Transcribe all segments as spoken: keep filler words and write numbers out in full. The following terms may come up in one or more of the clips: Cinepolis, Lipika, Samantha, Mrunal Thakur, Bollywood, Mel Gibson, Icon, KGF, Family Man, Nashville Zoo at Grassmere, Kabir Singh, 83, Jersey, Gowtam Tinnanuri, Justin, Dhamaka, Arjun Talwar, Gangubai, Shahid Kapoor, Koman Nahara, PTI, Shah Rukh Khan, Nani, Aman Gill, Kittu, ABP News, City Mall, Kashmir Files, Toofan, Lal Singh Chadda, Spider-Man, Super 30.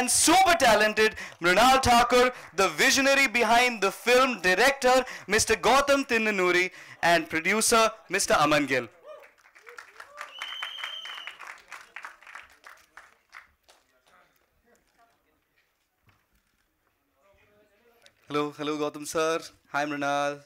and super talented Mrunal Thakur, the visionary behind the film, director Mister Gowtam Tinnanuri, and producer Mister Aman Gill. Hello, hello Gowtam sir. Hi Mrunal.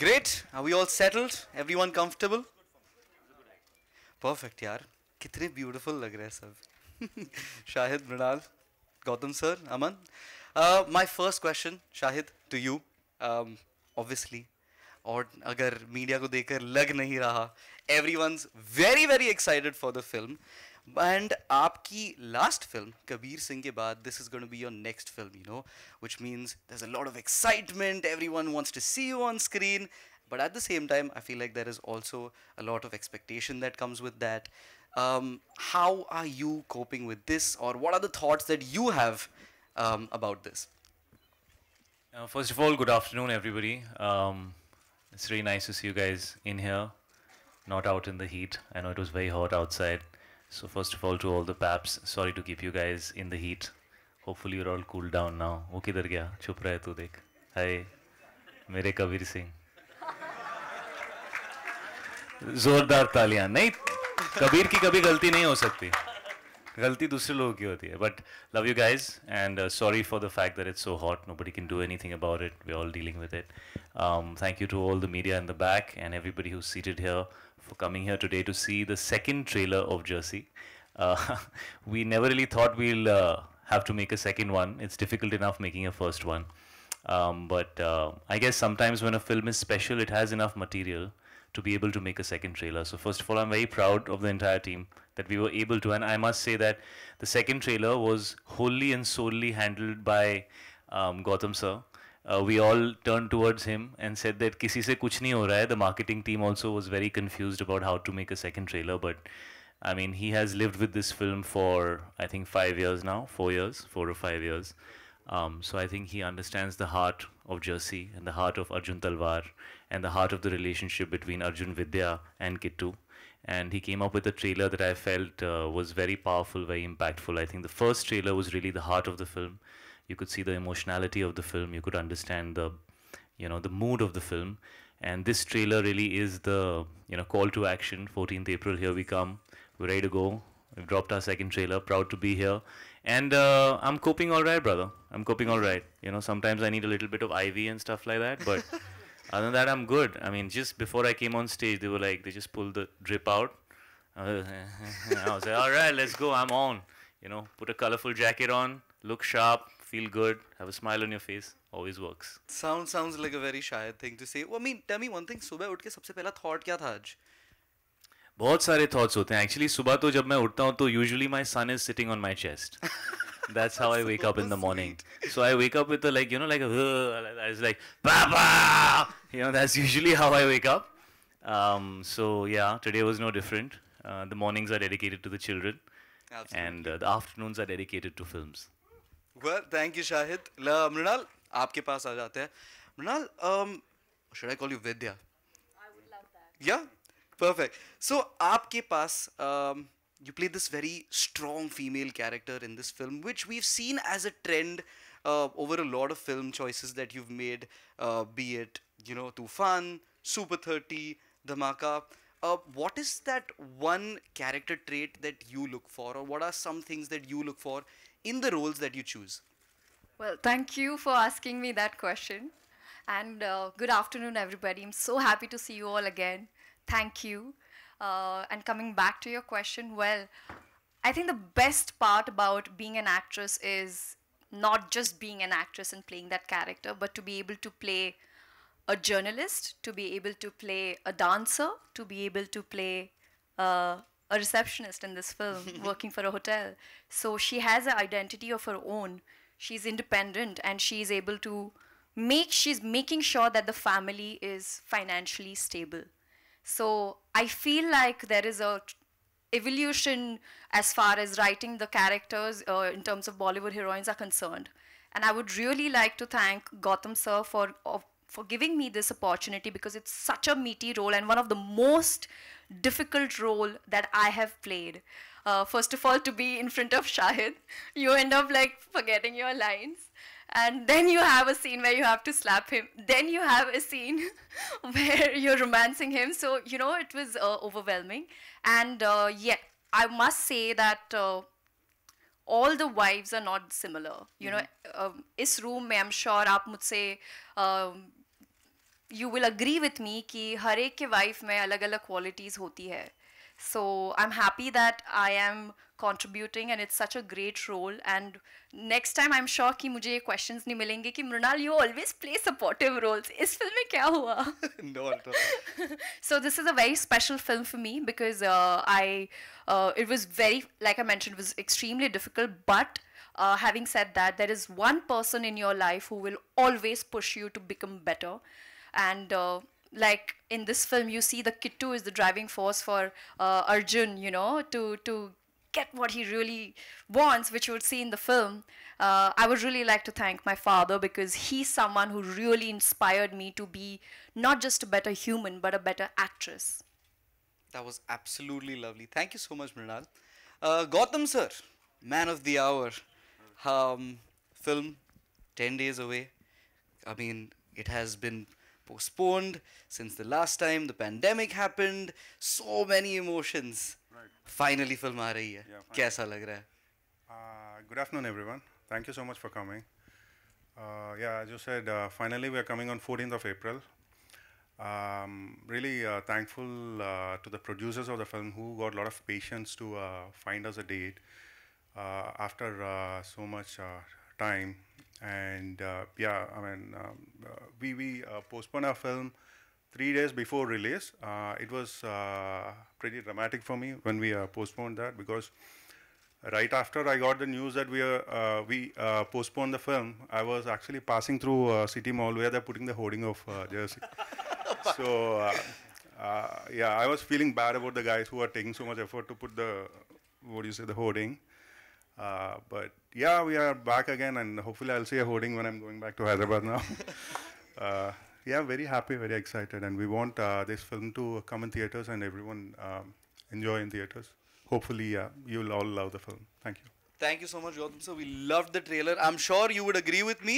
Great. Are we all settled? Everyone comfortable? Perfect, yaar. Kitne beautiful lag rahe sab. Shahid, Mrunal, Gowtam sir, Aman. Uh, my first question, Shahid, to you. Um, obviously, aur agar media ko dekar lag nahi raha, everyone's very very excited for the film. And aapki last film, Kabir Singh ke baad, this is going to be your next film, you know, which means there's a lot of excitement, everyone wants to see you on screen, but at the same time, I feel like there is also a lot of expectation that comes with that. Um, how are you coping with this, or what are the thoughts that you have um, about this? Uh, first of all, good afternoon, everybody. Um, it's really nice to see you guys in here, not out in the heat. I know it was very hot outside. So first of all, to all the paps, sorry to keep you guys in the heat. Hopefully you're all cooled down now. Wo kidhar gaya? Chup raha hai tu dekh. Hi, mere Kabir Singh. Zordar taaliyan. Nahi, Kabir ki kabhi galti nahi ho sakti. Galti dusre logo ki hoti hai. But love you guys, and uh, sorry for the fact that it's so hot. Nobody can do anything about it. We're all dealing with it. Um, thank you to all the media in the back and everybody who's seated here for coming here today to see the second trailer of Jersey. Uh, we never really thought we'll uh, have to make a second one. It's difficult enough making a first one. Um, but uh, I guess sometimes when a film is special, it has enough material to be able to make a second trailer. So first of all, I'm very proud of the entire team that we were able to. And I must say that the second trailer was wholly and solely handled by um, Gowtam sir. Uh, we all turned towards him and said that kisi se kuch nahi ho raha hai. The marketing team also was very confused about how to make a second trailer. But I mean, he has lived with this film for, I think, five years now, four years, four or five years. Um, so I think he understands the heart of Jersey and the heart of Arjun Talwar and the heart of the relationship between Arjun Vidya and Kittu. And he came up with a trailer that I felt uh, was very powerful, very impactful. I think the first trailer was really the heart of the film. You could see the emotionality of the film. You could understand the, you know, the mood of the film. And this trailer really is the, you know, call to action. fourteenth April, here we come. We're ready to go. We've dropped our second trailer. Proud to be here. And uh, I'm coping all right, brother. I'm coping all right. You know, sometimes I need a little bit of I V and stuff like that. But other than that, I'm good. I mean, just before I came on stage, they were like, they just pulled the drip out. Uh, and I was like, all right, let's go. I'm on. You know, put a colorful jacket on. Look sharp. Feel good, have a smile on your face, always works. Sound sounds like a very shy thing to say. Well, I mean, tell me one thing. Subah uth ke sabse pehla thought kya tha aaj? बहुत सारे thoughts होते हैं actually. सुबह तो जब मैं उठता हूँ तो usually my son is sitting on my chest. That's how I wake up in the morning. So I wake up with a like, you know, like a, I was like, Papa! You know, that's usually how I wake up. Um, so yeah, today was no different. Uh, the mornings are dedicated to the children. Absolutely. And uh, the afternoons are dedicated to films. Well, thank you, Shahid. La, Mrunal, aapke paas aa jate hain. Mrunal, um, should I call you Vidya? I would love that. Yeah? Perfect. So, aapke paas... Um, you played this very strong female character in this film, which we've seen as a trend uh, over a lot of film choices that you've made, uh, be it, you know, Toofan, Super thirty, Dhamaka. Uh, what is that one character trait that you look for, or what are some things that you look for in the roles that you choose? Well, thank you for asking me that question. And uh, good afternoon, everybody. I'm so happy to see you all again. Thank you. Uh, and coming back to your question, well, I think the best part about being an actress is not just being an actress and playing that character, but to be able to play a journalist, to be able to play a dancer, to be able to play uh, a receptionist in this film, working for a hotel. So she has an identity of her own. She's independent and she's able to make, she's making sure that the family is financially stable. So I feel like there is a evolution as far as writing the characters uh, in terms of Bollywood heroines are concerned. And I would really like to thank Gowtam Sir for, uh, for giving me this opportunity, because it's such a meaty role and one of the most difficult role that I have played. Uh, first of all, to be in front of Shahid, you end up like forgetting your lines. And then you have a scene where you have to slap him. Then you have a scene where you're romancing him. So, you know, it was uh, overwhelming. And uh, yeah, I must say that uh, all the wives are not similar. You mm-hmm. know, um, is room mein, I'm sure aap mujhse, um, you will agree with me ki har ek ke wife mein alag alag qualities hoti hai. So I'm happy that I am contributing and it's such a great role. And next time I'm sure ki mujhe ye questions nahi milenge ki Mrunal, you always play supportive roles. Is film mein kya hua? No, no. So this is a very special film for me because uh, I, uh, it was very, like I mentioned, it was extremely difficult. But uh, having said that, there is one person in your life who will always push you to become better. And... Uh, like in this film, you see the Kittu is the driving force for uh, Arjun, you know, to to get what he really wants, which you would see in the film. Uh, I would really like to thank my father, because he's someone who really inspired me to be not just a better human, but a better actress. That was absolutely lovely. Thank you so much, Mrunal. Uh, Gowtam Sir, man of the hour. Um, film, ten days away. I mean, it has been... postponed since the last time the pandemic happened. So many emotions. Right. Finally, film aa rahi hai. Yeah, kaisa lag raha hai? Uh, good afternoon, everyone. Thank you so much for coming. Uh, yeah, as you said, uh, finally we are coming on fourteenth of April. Um, really uh, thankful uh, to the producers of the film who got a lot of patience to uh, find us a date uh, after uh, so much uh, time. And uh, yeah, I mean, um, uh, we, we uh, postponed our film three days before release. Uh, it was uh, pretty dramatic for me when we uh, postponed that, because right after I got the news that we, uh, uh, we uh, postponed the film, I was actually passing through uh, City Mall where they're putting the hoarding of uh, Jersey. So uh, uh, yeah, I was feeling bad about the guys who are taking so much effort to put the, what do you say, the hoarding. Uh, but yeah, we are back again, and hopefully I'll see a hoarding when I'm going back to Hyderabad now. uh, yeah, very happy, very excited, and we want uh, this film to come in theatres and everyone um, enjoy in theatres. Hopefully, uh, you'll all love the film. Thank you. Thank you so much, Gowtam Sir. We loved the trailer. I'm sure you would agree with me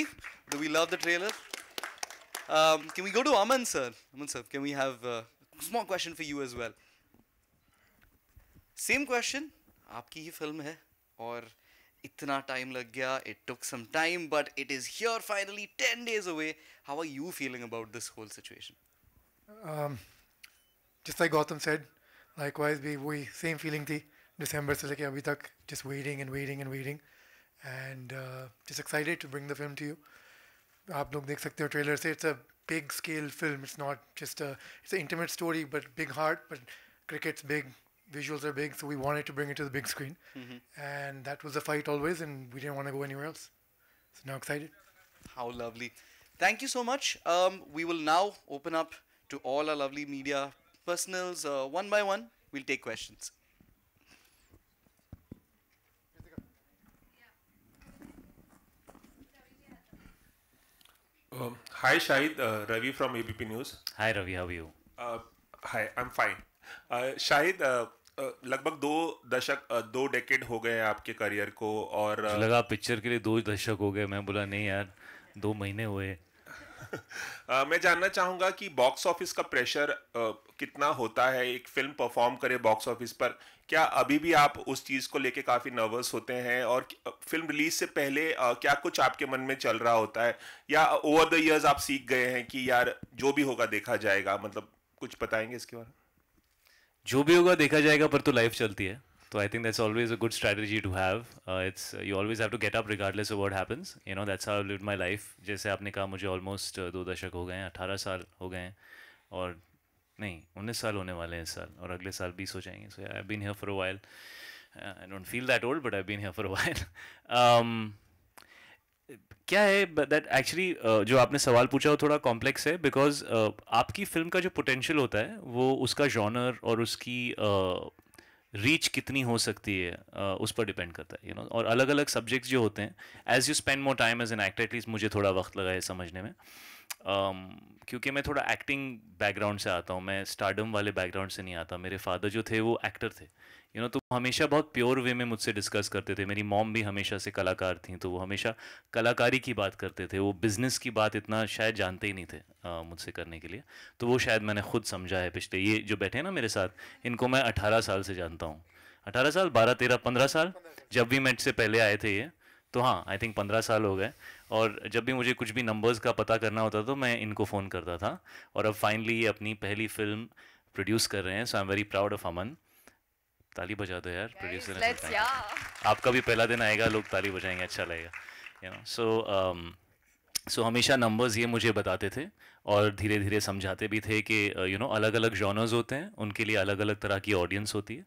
that we love the trailer. Um, can we go to Aman Sir? Aman Sir, can we have uh, a small question for you as well? Same question. Aapki hi film hai. Or itna time lag gaya, it took some time, but it is here finally, ten days away. How are you feeling about this whole situation? Um, just like Gowtam said, likewise, we, we same feeling the December se leke abhi tak, just waiting and waiting and waiting. And uh, just excited to bring the film to you. Aap log dekh sakte ho trailer se, it's a big scale film. It's not just a, it's an intimate story, but big heart, but cricket's big, visuals are big, so we wanted to bring it to the big screen. Mm-hmm. And that was the fight always, and we didn't want to go anywhere else. So now excited. How lovely. Thank you so much. Um, we will now open up to all our lovely media personals. Uh, one by one, we'll take questions. Um, hi Shahid, uh, Ravi from A B P News. Hi Ravi, how are you? Uh, hi, I'm fine. Uh, Shahid, uh, uh, लगभग दो दशक uh, दो decade हो गए आपके career को और uh, लगा picture के लिए दो दशक हो गए. मैं बोला नहीं यार, दो महीने हुए. uh, मैं जानना चाहूँगा कि box office का pressure uh, कितना होता है. एक film perform करे box office पर, क्या अभी भी आप उस चीज़ को लेके काफ़ी नर्वस होते हैं? और फिल्म रिलीज से पहले क्या कुछ आपके मन में चल रहा होता है, या ओवर द इयर्स आप सीख गए हैं कि यार जो भी होगा देखा जाएगा? मतलब कुछ बताएंगे इसके बारे में? जो भी होगा देखा जाएगा, पर तो लाइफ चलती है. तो I think that's always a good strategy to have. It's you always have to get up regardless of what happens, you know. That's how I lived my life. जैसे आपने कहा, मुझे ऑलमोस्ट दो दशक हो गए हैं, अठारह साल हो गए हैं, और नहीं उन्नीस साल होने वाले हैं इस साल, और अगले साल बीस हो जाएंगे. So I have been here for a while. I don't feel that old, but I have been here for a while. क्या है दैट एक्चुअली, uh, जो आपने सवाल पूछा वो थोड़ा कॉम्प्लेक्स है, बिकॉज uh, आपकी फिल्म का जो पोटेंशियल होता है वो उसका जॉनर और उसकी रीच uh, कितनी हो सकती है uh, उस पर डिपेंड करता है, यू you नो know? और अलग अलग सब्जेक्ट्स जो होते हैं, as you spend more time as an actor, at least मुझे थोड़ा वक्त लगा है समझने में. Um, क्योंकि मैं थोड़ा एक्टिंग बैकग्राउंड से आता हूँ, मैं स्टारडम वाले बैकग्राउंड से नहीं आता. मेरे फादर जो थे वो एक्टर थे, यू नो, तो हमेशा बहुत प्योर वे में मुझसे डिस्कस करते थे. मेरी मॉम भी हमेशा से कलाकार थी, तो वो हमेशा कलाकारी की बात करते थे. वो बिज़नेस की बात इतना शायद जानते ही नहीं थे uh, मुझसे करने के लिए. तो वो शायद मैंने खुद समझा है. पिछले ये जो बैठे हैं ना मेरे साथ, इनको मैं अठारह साल से जानता हूँ. अठारह साल, बारह, तेरह, पंद्रह साल, जब भी मैच से पहले आए थे ये, तो हाँ आई थिंक पंद्रह साल हो गए. और जब भी मुझे कुछ भी नंबर्स का पता करना होता तो मैं इनको फ़ोन करता था. और अब फाइनली ये अपनी पहली फिल्म प्रोड्यूस कर रहे हैं, so I am very proud of Aman. ताली बजा दो यार, प्रोड्यूसर. आपका भी पहला दिन आएगा, लोग ताली बजाएंगे, अच्छा लगेगा, यू नो. सो सो हमेशा नंबर्स ये मुझे बताते थे, और धीरे धीरे समझाते भी थे कि यू नो अलग अलग जॉनर्स होते हैं, उनके लिए अलग अलग तरह की ऑडियंस होती है.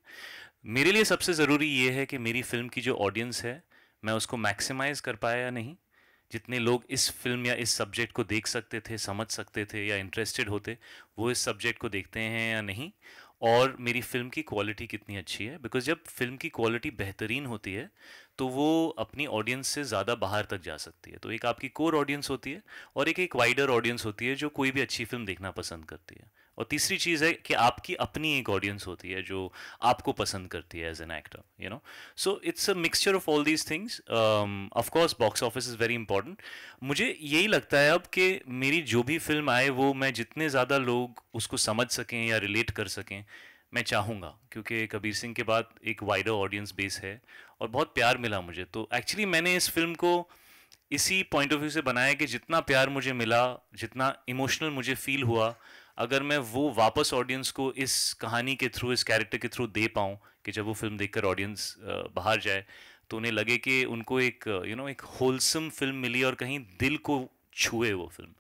मेरे लिए सबसे ज़रूरी ये है कि मेरी फिल्म की जो ऑडियंस है, मैं उसको मैक्सिमाइज़ कर पाया या नहीं. जितने लोग इस फिल्म या इस सब्जेक्ट को देख सकते थे, समझ सकते थे या इंटरेस्टेड होते, वो इस सब्जेक्ट को देखते हैं या नहीं, और मेरी फ़िल्म की क्वालिटी कितनी अच्छी है. बिकॉज़ जब फिल्म की क्वालिटी बेहतरीन होती है तो वो अपनी ऑडियंस से ज़्यादा बाहर तक जा सकती है. तो एक आपकी कोर ऑडियंस होती है, और एक एक वाइडर ऑडियंस होती है जो कोई भी अच्छी फिल्म देखना पसंद करती है. और तीसरी चीज़ है कि आपकी अपनी एक ऑडियंस होती है जो आपको पसंद करती है as an actor, you know. So it's a mixture of all these things. Of course box office is very important. मुझे यही लगता है अब कि मेरी जो भी फिल्म आए, वो मैं जितने ज़्यादा लोग उसको समझ सकें या रिलेट कर सकें, मैं चाहूँगा. क्योंकि कबीर सिंह के बाद एक वाइडर ऑडियंस बेस है, और बहुत प्यार मिला मुझे. तो एक्चुअली मैंने इस फिल्म को इसी पॉइंट ऑफ व्यू से बनाया कि जितना प्यार मुझे मिला, जितना इमोशनल मुझे फील हुआ, अगर मैं वो वापस ऑडियंस को इस कहानी के थ्रू, इस कैरेक्टर के थ्रू दे पाऊँ, कि जब वो फिल्म देखकर ऑडियंस बाहर जाए तो उन्हें लगे कि उनको एक यू नो एक होलसम फिल्म मिली और कहीं दिल को छुए वो फिल्म.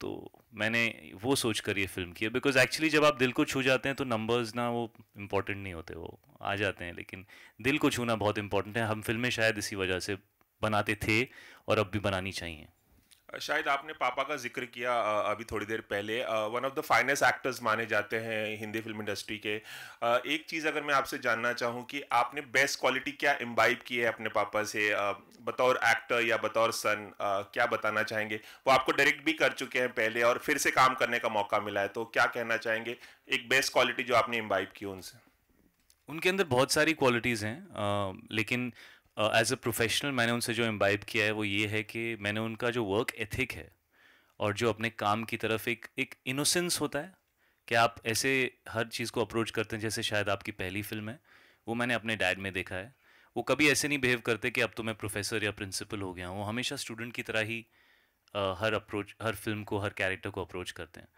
तो मैंने वो सोच कर ये फिल्म की है. बिकॉज एक्चुअली जब आप दिल को छू जाते हैं तो नंबर्स ना वो इम्पॉर्टेंट नहीं होते, वो आ जाते हैं, लेकिन दिल को छूना बहुत इम्पॉर्टेंट है. हम फिल्में शायद इसी वजह से बनाते थे और अब भी बनानी चाहिए. शायद आपने पापा का जिक्र किया अभी थोड़ी देर पहले. One of the finest actors माने जाते हैं हिंदी फिल्म इंडस्ट्री के. uh, एक चीज़ अगर मैं आपसे जानना चाहूँ कि आपने बेस्ट क्वालिटी क्या इम्बाइब की है अपने पापा से, uh, बतौर एक्टर या बतौर सन, uh, क्या बताना चाहेंगे? वो आपको डायरेक्ट भी कर चुके हैं पहले, और फिर से काम करने का मौका मिला है, तो क्या कहना चाहेंगे एक बेस्ट क्वालिटी जो आपने इम्बाइब की उनसे? उनके अंदर बहुत सारी क्वालिटीज़ हैं, uh, लेकिन एज अ प्रोफेशनल मैंने उनसे जो इम्बाइब किया है वो ये है कि मैंने उनका जो वर्क एथिक है और जो अपने काम की तरफ एक एक इनोसेंस होता है कि आप ऐसे हर चीज़ को अप्रोच करते हैं जैसे शायद आपकी पहली फिल्म है, वो मैंने अपने डैड में देखा है. वो कभी ऐसे नहीं बिहेव करते कि अब तो मैं प्रोफेसर या प्रिंसिपल हो गया हूँ. वो हमेशा स्टूडेंट की तरह ही uh, हर अप्रोच, हर फिल्म को, हर कैरेक्टर को अप्रोच करते हैं.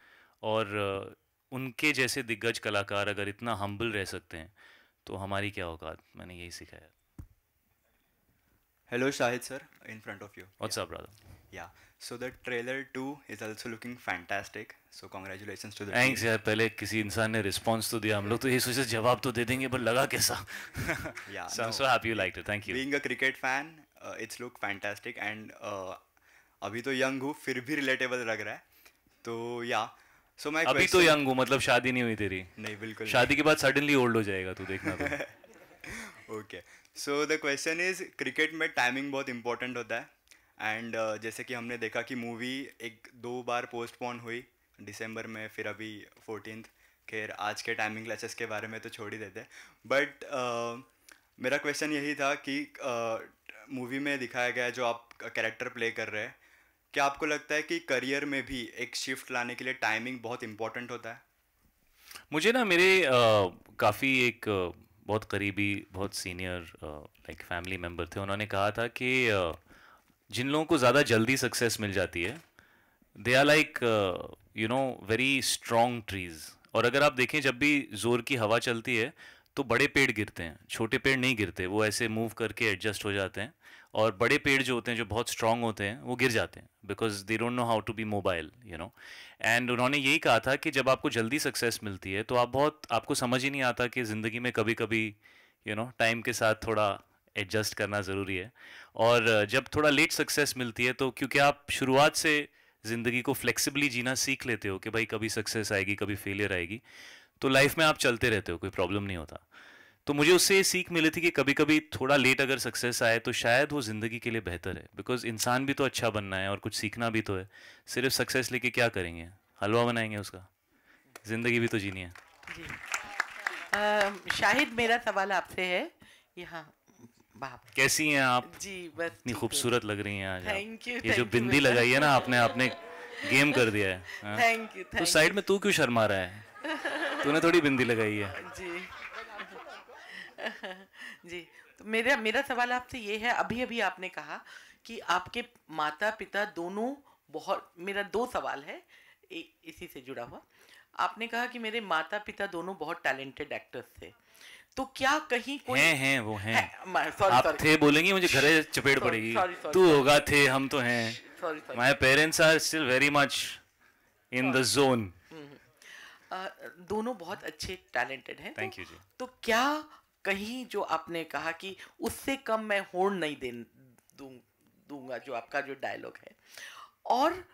और uh, उनके जैसे दिग्गज कलाकार अगर इतना हम्बल रह सकते हैं तो हमारी क्या औकात. मैंने यही सीखा है. Hello, Shahid sir, in front of you. What's yeah. up, brother? Yeah. So the trailer too is also looking fantastic. So congratulations to the Thanks, team. Thanks, yaar. पहले किसी इंसान ने response तो दिया. हम लोग तो ये सोचे जवाब तो दे देंगे, पर लगा कैसा? Yeah. So no. I'm so happy you liked it. Thank you. Being a cricket fan, uh, it's look fantastic and uh, अभी तो young हूँ, फिर भी relatable लग रहा है. तो yeah. So my अभी तो young हूँ, मतलब शादी नहीं हुई तेरी? नहीं, बिल्कुल. शादी के बाद suddenly old हो जाएगा तू देखना तो. Okay. So the question is, cricket में timing बहुत important होता है. And uh, जैसे कि हमने देखा कि मूवी एक दो बार पोस्टपोन हुई दिसंबर में, फिर अभी फोर्टीन. खैर आज के टाइमिंग क्लैचेस के बारे में तो छोड़ ही देते, बट uh, मेरा क्वेश्चन यही था कि मूवी uh, में दिखाया गया जो आप कैरेक्टर प्ले कर रहे हैं, क्या आपको लगता है कि करियर में भी एक शिफ्ट लाने के लिए टाइमिंग बहुत इम्पोर्टेंट होता है? मुझे ना मेरे uh, काफ़ी एक uh, बहुत करीबी बहुत सीनियर लाइक फैमिली मेम्बर थे, उन्होंने कहा था कि uh, जिन लोगों को ज़्यादा जल्दी सक्सेस मिल जाती है, they are like you know very strong trees. और अगर आप देखें जब भी ज़ोर की हवा चलती है तो बड़े पेड़ गिरते हैं, छोटे पेड़ नहीं गिरते. वो ऐसे मूव करके एडजस्ट हो जाते हैं, और बड़े पेड़ जो होते हैं जो बहुत स्ट्रॉन्ग होते हैं वो गिर जाते हैं, because they don't know how to be mobile you know. And उन्होंने यही कहा था कि जब आपको जल्दी सक्सेस मिलती है तो आप बहुत आपको समझ ही नहीं आता कि ज़िंदगी में कभी कभी यू नो टाइम के साथ थोड़ा एडजस्ट करना ज़रूरी है. और जब थोड़ा लेट सक्सेस मिलती है तो क्योंकि आप शुरुआत से ज़िंदगी को फ्लेक्सिबली जीना सीख लेते हो कि भाई कभी सक्सेस आएगी कभी फेलियर आएगी, तो लाइफ में आप चलते रहते हो, कोई प्रॉब्लम नहीं होता. तो मुझे उससे सीख मिली थी कि कभी कभी थोड़ा लेट अगर सक्सेस आए तो शायद वो ज़िंदगी के लिए बेहतर है, बिकॉज इंसान भी तो अच्छा बनना है और कुछ सीखना भी तो है. सिर्फ सक्सेस लेके क्या करेंगे, हलवा बनाएंगे उसका, ज़िंदगी भी तो जीनी है. जी uh, शाहिद मेरा सवाल आपसे है. यहाँ कैसी हैं आप? जी बस इतनी खूबसूरत लग रही हैं आज. Thank you. ये जो बिंदी लगाई है ना आपने, आपने गेम कर दिया है. Thank you. तो साइड में तू क्यों शर्मा रहा है? तूने थोड़ी बिंदी लगाई है. जी जी तो मेरा मेरा सवाल आपसे ये है, अभी अभी आपने कहा कि आपके माता पिता दोनों बहुत, मेरा दो सवाल है इसी से जुड़ा हुआ. आपने कहा कि मेरे माता पिता दोनों बहुत टैलेंटेड एक्टर्स थे, तो क्या कहीं कोई हैं? हैं वो हैं है, sorry, आप sorry. थे बोलेंगी मुझे घरे चपेट sorry, पड़ेगी sorry, sorry, तू sorry. होगा थे हम तो हैं. My parents are still very much in the zone. दोनों बहुत अच्छे टैलेंटेड हैं. Thank you ji. तो क्या कहीं जो आपने कहा कि उससे कम मैं होड़ नहीं दे दूं, दूंगा जो आपका जो डायलॉग है, और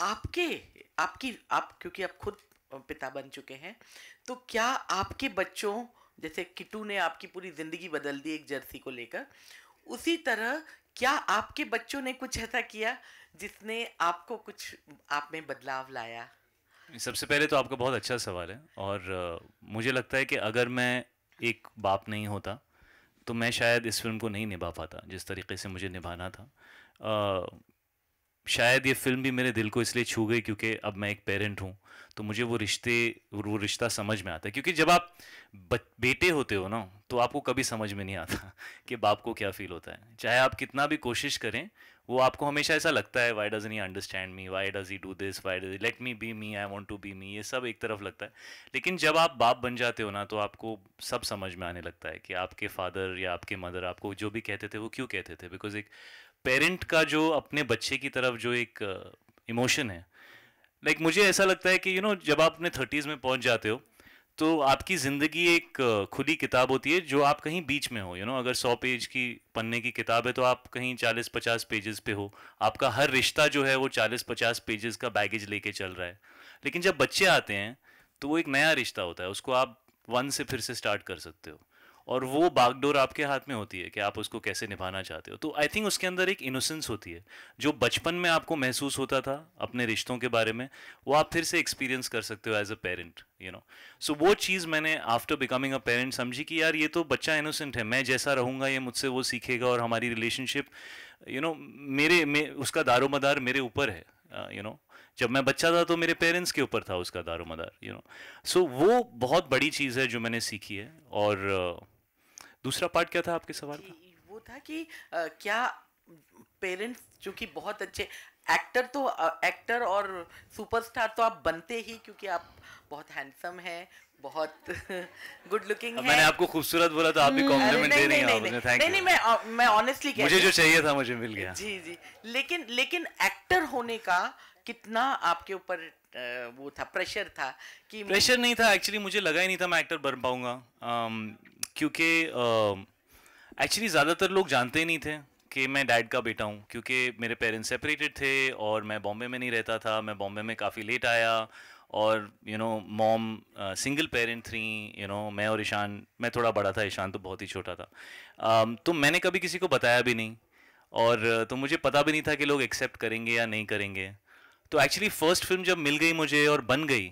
आपके आपकी आप क्योंकि आप खुद पिता बन चुके हैं, तो क्या आपके बच्चों जैसे किट्टू ने आपकी पूरी जिंदगी बदल दी एक जर्सी को लेकर, उसी तरह क्या आपके बच्चों ने कुछ ऐसा किया जिसने आपको कुछ आप में बदलाव लाया? सबसे पहले तो आपका बहुत अच्छा सवाल है, और uh, मुझे लगता है कि अगर मैं एक बाप नहीं होता तो मैं शायद इस फिल्म को नहीं निभा पाता जिस तरीके से मुझे निभाना था. uh, शायद ये फिल्म भी मेरे दिल को इसलिए छू गई क्योंकि अब मैं एक पेरेंट हूँ, तो मुझे वो रिश्ते वो रिश्ता समझ में आता है. क्योंकि जब आप बेटे होते हो ना तो आपको कभी समझ में नहीं आता कि बाप को क्या फील होता है, चाहे आप कितना भी कोशिश करें. वो आपको हमेशा ऐसा लगता है, why doesn't he understand me, why does he do this, why does let me be me, I want to be me, ये सब एक तरफ लगता है. लेकिन जब आप बाप बन जाते हो ना तो आपको सब समझ में आने लगता है कि आपके फादर या आपके मदर आपको जो भी कहते थे वो क्यों कहते थे. बिकॉज एक पेरेंट का जो अपने बच्चे की तरफ जो एक इमोशन uh, है, लाइक like, मुझे ऐसा लगता है कि यू you नो know, जब आप अपने थर्टीज़ में पहुंच जाते हो तो आपकी ज़िंदगी एक uh, खुली किताब होती है जो आप कहीं बीच में हो यू you नो know, अगर सौ पेज की पन्ने की किताब है तो आप कहीं चालीस पचास पेजेस पे हो. आपका हर रिश्ता जो है वो चालीस पचास पेजेस का बैगेज लेके चल रहा है. लेकिन जब बच्चे आते हैं तो वो एक नया रिश्ता होता है, उसको आप वन से फिर से स्टार्ट कर सकते हो, और वो बागडोर आपके हाथ में होती है कि आप उसको कैसे निभाना चाहते हो. तो आई थिंक उसके अंदर एक इनोसेंस होती है जो बचपन में आपको महसूस होता था अपने रिश्तों के बारे में, वो आप फिर से एक्सपीरियंस कर सकते हो as a parent you know. So वो चीज़ मैंने आफ्टर बिकमिंग अ पेरेंट समझी कि यार ये तो बच्चा इनोसेंट है, मैं जैसा रहूँगा ये मुझसे वो सीखेगा, और हमारी रिलेशनशिप यू नो मेरे में उसका दारोमदार मेरे ऊपर है यू नो. जब मैं बच्चा था तो मेरे पेरेंट्स के ऊपर था उसका दारोमदार यू नो. सो वो बहुत बड़ी चीज़ है जो मैंने सीखी है. और दूसरा पार्ट क्या था आपके सवाल का? वो था कि आ, क्या पेरेंट्स जो कि बहुत अच्छे एक्टर तो आ, एक्टर और सुपरस्टार तो आप बनते ही, क्योंकि आप बहुत हैंडसम हैं, बहुत गुड लुकिंग है। मैंने आपको खूबसूरत बोला तो आप भी कॉम्प्लीमेंट दे रही हैं। नहीं नहीं नहीं मैं मैं ऑनेस्टली कह रही हूं मुझे जो चाहिए था मुझे मिल गया। जी जी, लेकिन लेकिन एक्टर होने का कितना आपके ऊपर वो था, प्रेशर था कि? प्रेशर नहीं था एक्चुअली, मुझे लगा ही नहीं था मैं एक्टर बन पाऊंगा, क्योंकि एक्चुअली ज़्यादातर लोग जानते ही नहीं थे कि मैं डैड का बेटा हूँ, क्योंकि मेरे पेरेंट्स सेपरेटेड थे और मैं बॉम्बे में नहीं रहता था, मैं बॉम्बे में काफ़ी लेट आया और you know mom single parent थी, यू नो मैं और ईशान, मैं थोड़ा बड़ा था, ईशान तो बहुत ही छोटा था, um, तो मैंने कभी किसी को बताया भी नहीं और तो मुझे पता भी नहीं था कि लोग एक्सेप्ट करेंगे या नहीं करेंगे। तो एक्चुअली फर्स्ट फिल्म जब मिल गई मुझे और बन गई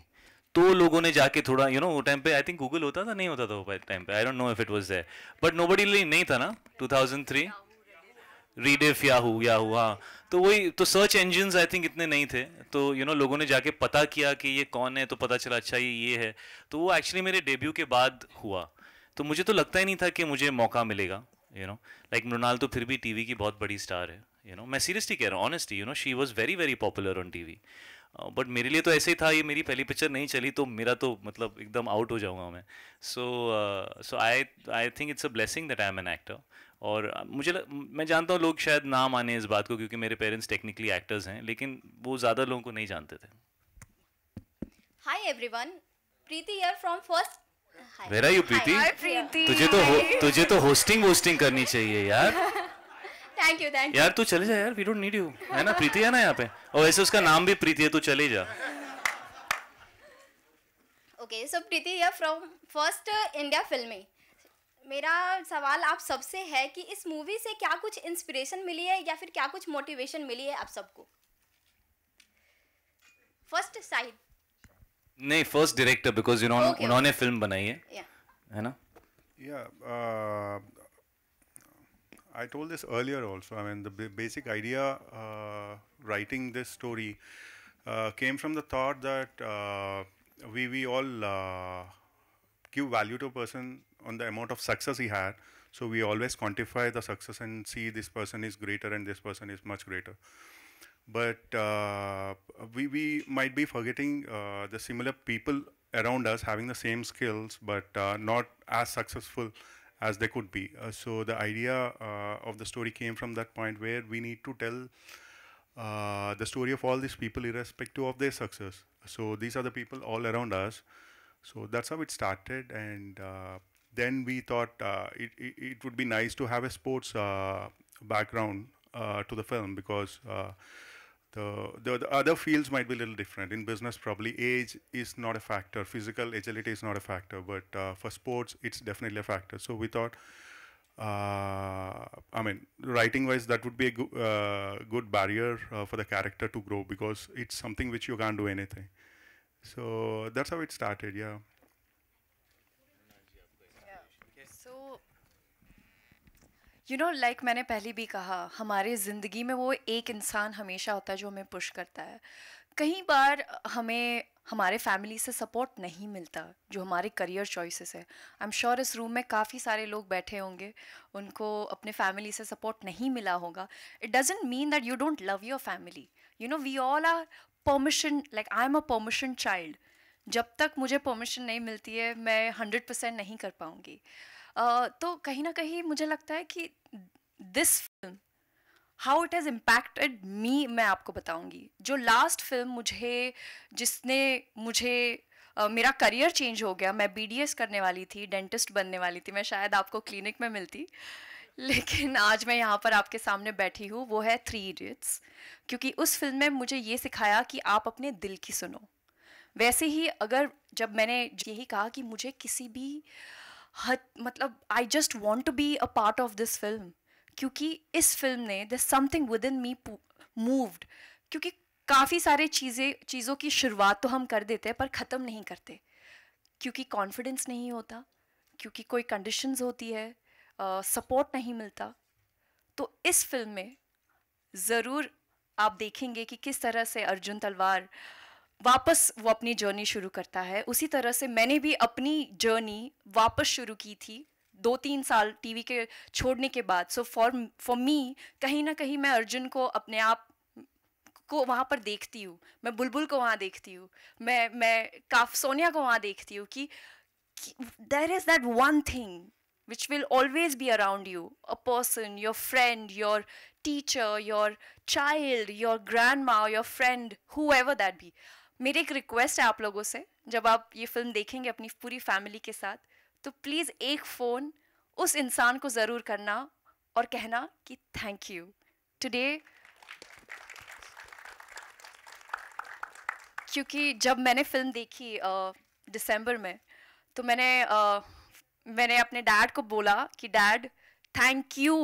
तो लोगों ने जाके थोड़ा यू नो वो टाइम पे आई थिंक गूगल होता था, नहीं होता था वो टाइम पे, I don't know if it was there, but nobody नहीं था ना two thousand three, Rediff Yahoo Yahoo हाँ, तो वही तो सर्च इंजन्स आई थिंक इतने नहीं थे, तो यू you नो know, लोगों ने जाके पता किया कि ये कौन है, तो पता चला अच्छा ये ये है, तो वो एक्चुअली मेरे डेब्यू के बाद हुआ। तो मुझे तो लगता ही नहीं था कि मुझे मौका मिलेगा, यू नो लाइक मृणाल तो फिर भी टीवी की बहुत बड़ी स्टार है, यू you नो know, मैं सीरियसली कह रहा हूँ honestly, you know she was very very popular on TV, but मेरे लिए तो ऐसे ही था, ये मेरी पहली पिक्चर नहीं चली तो मेरा तो मतलब एकदम आउट हो जाऊँगा मैं। So so I I think it's a blessing that I am an actor. और मुझे लग, मैं जानता हूँ लोग शायद ना माने इस बात को क्योंकि मेरे पेरेंट्स टेक्निकली एक्टर्स हैं, लेकिन वो ज़्यादा लोगों को नहीं जानते थे। Hi everyone, Preeti here from first. Where are you Preeti? तुझे तो हो, तुझे तो होस्टिंग होस्टिंग करनी चाहिए यार। थैंक यू थैंक यू यार, तू चले जा यार, वी डोंट नीड यू, है ना प्रीति है ना यहाँ पे, और वैसे उसका नाम भी प्रीति है, तू चले जा। Okay so Preeti here from first India फिल्मी। मेरा सवाल आप सबसे है कि इस मूवी से क्या कुछ इंस्पिरेशन मिली है या फिर क्या कुछ मोटिवेशन मिली है आप सबको? फर्स्ट साइड नहीं, first director, because you know उन्होंने फिल्म बनाई है, yeah. है ना? Yeah, I told this earlier also. I mean, the basic idea uh, writing this story uh, came from the thought that uh, we we all uh, give value to a person on the amount of success he had, so we always quantify the success and see this person is greater and this person is much greater. But uh, we we might be forgetting uh, the similar people around us having the same skills but uh, not as successful as they could be. Uh, so the idea uh, of the story came from that point where we need to tell uh, the story of all these people irrespective of their success. So these are the people all around us. So that's how it started, and uh, then we thought uh, it, it it would be nice to have a sports uh, background uh, to the film, because uh, the, the the other fields might be a little different. In business, probably age is not a factor, physical agility is not a factor, but uh, for sports, it's definitely a factor. So we thought, uh, I mean, writing-wise, that would be a go uh, good barrier uh, for the character to grow, because it's something which you can't do anything. So that's how it started, yeah. yeah. So, you know, like मैंने पहले भी कहा, हमारे ज़िंदगी में वो एक इंसान हमेशा होता है जो हमें पुश करता है। कई बार हमें हमारे फैमिली से सपोर्ट नहीं मिलता जो हमारे करियर चॉइसेस है। आई एम श्योर इस रूम में काफ़ी सारे लोग बैठे होंगे, उनको अपने फैमिली से सपोर्ट नहीं मिला होगा। It doesn't mean that you don't love your family, you know we all are permission, like I am a permission child. जब तक मुझे परमिशन नहीं मिलती है मैं हंड्रेड परसेंट नहीं कर पाऊँगी। uh, तो कहीं ना कहीं मुझे लगता है कि this film how it has impacted me, मैं आपको बताऊँगी। जो लास्ट फिल्म मुझे, जिसने मुझे Uh, मेरा करियर चेंज हो गया, मैं बीडीएस करने वाली थी, डेंटिस्ट बनने वाली थी, मैं शायद आपको क्लिनिक में मिलती, लेकिन आज मैं यहाँ पर आपके सामने बैठी हूँ, वो है थ्री इडियट्स, क्योंकि उस फिल्म में मुझे ये सिखाया कि आप अपने दिल की सुनो। वैसे ही अगर जब मैंने यही कहा कि मुझे किसी भी हद, मतलब I just want to be a part of this film, क्योंकि इस फिल्म ने there something within me moved, क्योंकि काफ़ी सारे चीज़ें चीज़ों की शुरुआत तो हम कर देते हैं पर ख़त्म नहीं करते, क्योंकि कॉन्फिडेंस नहीं होता, क्योंकि कोई कंडीशंस होती है, सपोर्ट uh, नहीं मिलता। तो इस फिल्म में ज़रूर आप देखेंगे कि किस तरह से अर्जुन तलवार वापस वो अपनी जर्नी शुरू करता है। उसी तरह से मैंने भी अपनी जर्नी वापस शुरू की थी दो तीन साल टीवी के छोड़ने के बाद। सो फॉर फॉर मी कहीं ना कहीं मैं अर्जुन को अपने आप को वहाँ पर देखती हूँ, मैं बुलबुल को वहाँ देखती हूँ, मैं मैं काफ सोनिया को वहाँ देखती हूँ कि there is that one thing which will always be around you, a person, your friend, your teacher, your child, your grandma, your friend, whoever that be. मेरे एक request है आप लोगों से, जब आप ये film देखेंगे अपनी पूरी family के साथ, तो please एक phone उस इंसान को जरूर करना और कहना कि thank you. Today, क्योंकि जब मैंने film देखी December में, तो मैंने मैंने अपने dad को बोला कि dad, thank you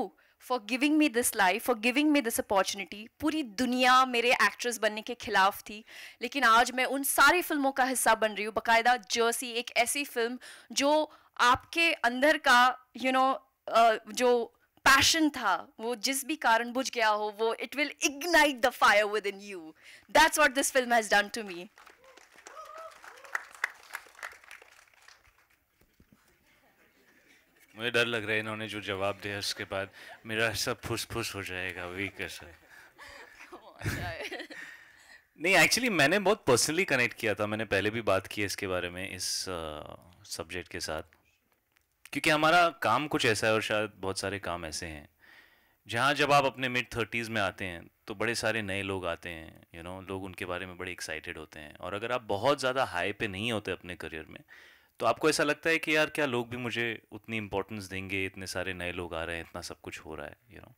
for giving me this life, for giving me this opportunity. पूरी दुनिया मेरे actress बनने के खिलाफ थी, लेकिन आज मैं उन सारी फिल्मों का हिस्सा बन रही हूँ. बकायदा जर्सी एक ऐसी फिल्म जो आपके अंदर का, you know, जो passion था, वो जिस भी कारण बुझ गया हो, वो it will ignite the fire within you. That's what this film has done to me. मुझे डर लग रहा है इन्होंने जो जवाब दिया उसके बाद मेरा सब फुस-फुस हो जाएगा वीक ऐसा. नहीं, एक्चुअली मैंने बहुत पर्सनली कनेक्ट किया था. मैंने पहले भी बात की है इसके बारे में इस सब्जेक्ट के साथ, क्योंकि हमारा काम कुछ ऐसा है और शायद बहुत सारे काम ऐसे हैं जहाँ जब आप अपने मिड थर्टीज़ में आते हैं तो बड़े सारे नए लोग आते हैं, यू नो, लोग उनके बारे में बड़े एक्साइटेड होते हैं और अगर आप बहुत ज़्यादा हाई पे नहीं होते अपने करियर में तो आपको ऐसा लगता है कि यार क्या लोग भी मुझे उतनी इम्पोर्टेंस देंगे, इतने सारे नए लोग आ रहे हैं, इतना सब कुछ हो रहा है, यू नो.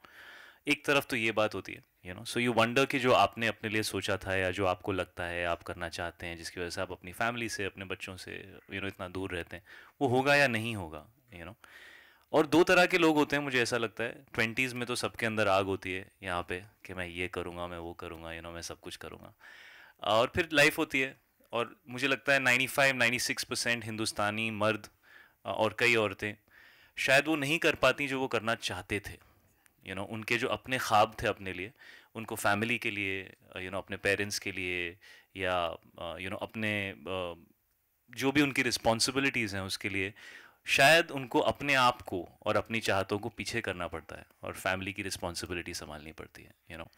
एक तरफ तो ये बात होती है, you know. So you wonder कि जो आपने अपने लिए सोचा था या जो आपको लगता है आप करना चाहते हैं, जिसकी वजह से आप अपनी फैमिली से, अपने बच्चों से, यू नो, इतना दूर रहते हैं, वो होगा या नहीं होगा, यू नो. और दो तरह के लोग होते हैं, मुझे ऐसा लगता है. ट्वेंटीज़ में तो सबके अंदर आग होती है यहाँ पे कि मैं ये करूँगा, मैं वो करूँगा, यू नो, मैं सब कुछ करूँगा. और फिर लाइफ होती है और मुझे लगता है पचानवे छियानवे परसेंट हिंदुस्तानी मर्द और कई औरतें शायद वो नहीं कर पाती जो वो करना चाहते थे, यू नो. उनके जो अपने ख्वाब थे अपने लिए, उनको फैमिली के लिए, यू नो, अपने पेरेंट्स के लिए या यू नो अपने जो भी उनकी रिस्पॉन्सिबिलिटीज़ हैं उसके लिए शायद उनको अपने आप को और अपनी चाहतों को पीछे करना पड़ता है और फैमिली की रिस्पॉन्सिबिलिटी संभालनी पड़ती है, यू नो.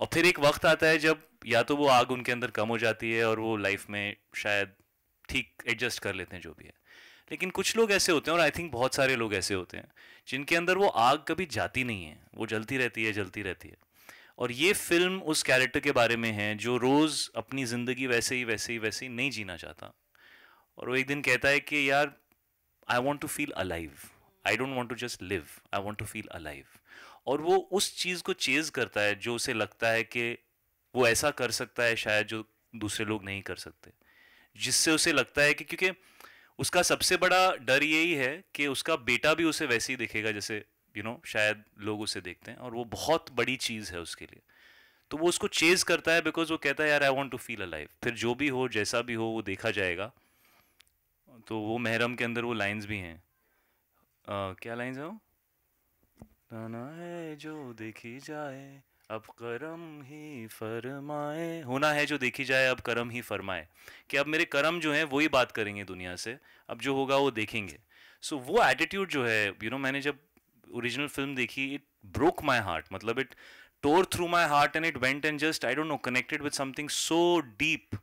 और फिर एक वक्त आता है जब या तो वो आग उनके अंदर कम हो जाती है और वो लाइफ में शायद ठीक एडजस्ट कर लेते हैं जो भी है, लेकिन कुछ लोग ऐसे होते हैं और आई थिंक बहुत सारे लोग ऐसे होते हैं जिनके अंदर वो आग कभी जाती नहीं है, वो जलती रहती है, जलती रहती है. और ये फिल्म उस कैरेक्टर के बारे में है जो रोज़ अपनी ज़िंदगी वैसे ही वैसे ही वैसे ही नहीं जीना चाहता और वो एक दिन कहता है कि यार I want to feel alive, I don't want to just live, I want to feel alive. और वो उस चीज़ को चेज़ करता है जो उसे लगता है कि वो ऐसा कर सकता है शायद जो दूसरे लोग नहीं कर सकते, जिससे उसे लगता है कि, क्योंकि उसका सबसे बड़ा डर यही है कि उसका बेटा भी उसे वैसे ही देखेगा जैसे, यू नो, शायद लोग उसे देखते हैं और वो बहुत बड़ी चीज़ है उसके लिए. तो वो उसको चेज़ करता है बिकॉज वो कहता है यार I want to feel alive, फिर जो भी हो, जैसा भी हो, वो देखा जाएगा. तो वो महरम के अंदर वो लाइन्स भी हैं, uh, क्या लाइन्स हैं वो, ताना है जो देखी जाए अब करम ही फरमाए, होना है जो देखी जाए अब करम ही फरमाए, कि अब मेरे करम जो हैं वही बात करेंगे दुनिया से, अब जो होगा वो देखेंगे. सो so, वो एटीट्यूड जो है, यू नो, मैंने जब ओरिजिनल फिल्म देखी इट ब्रोक माय हार्ट, मतलब it tore through my heart and it went and just I don't know connected with something so deep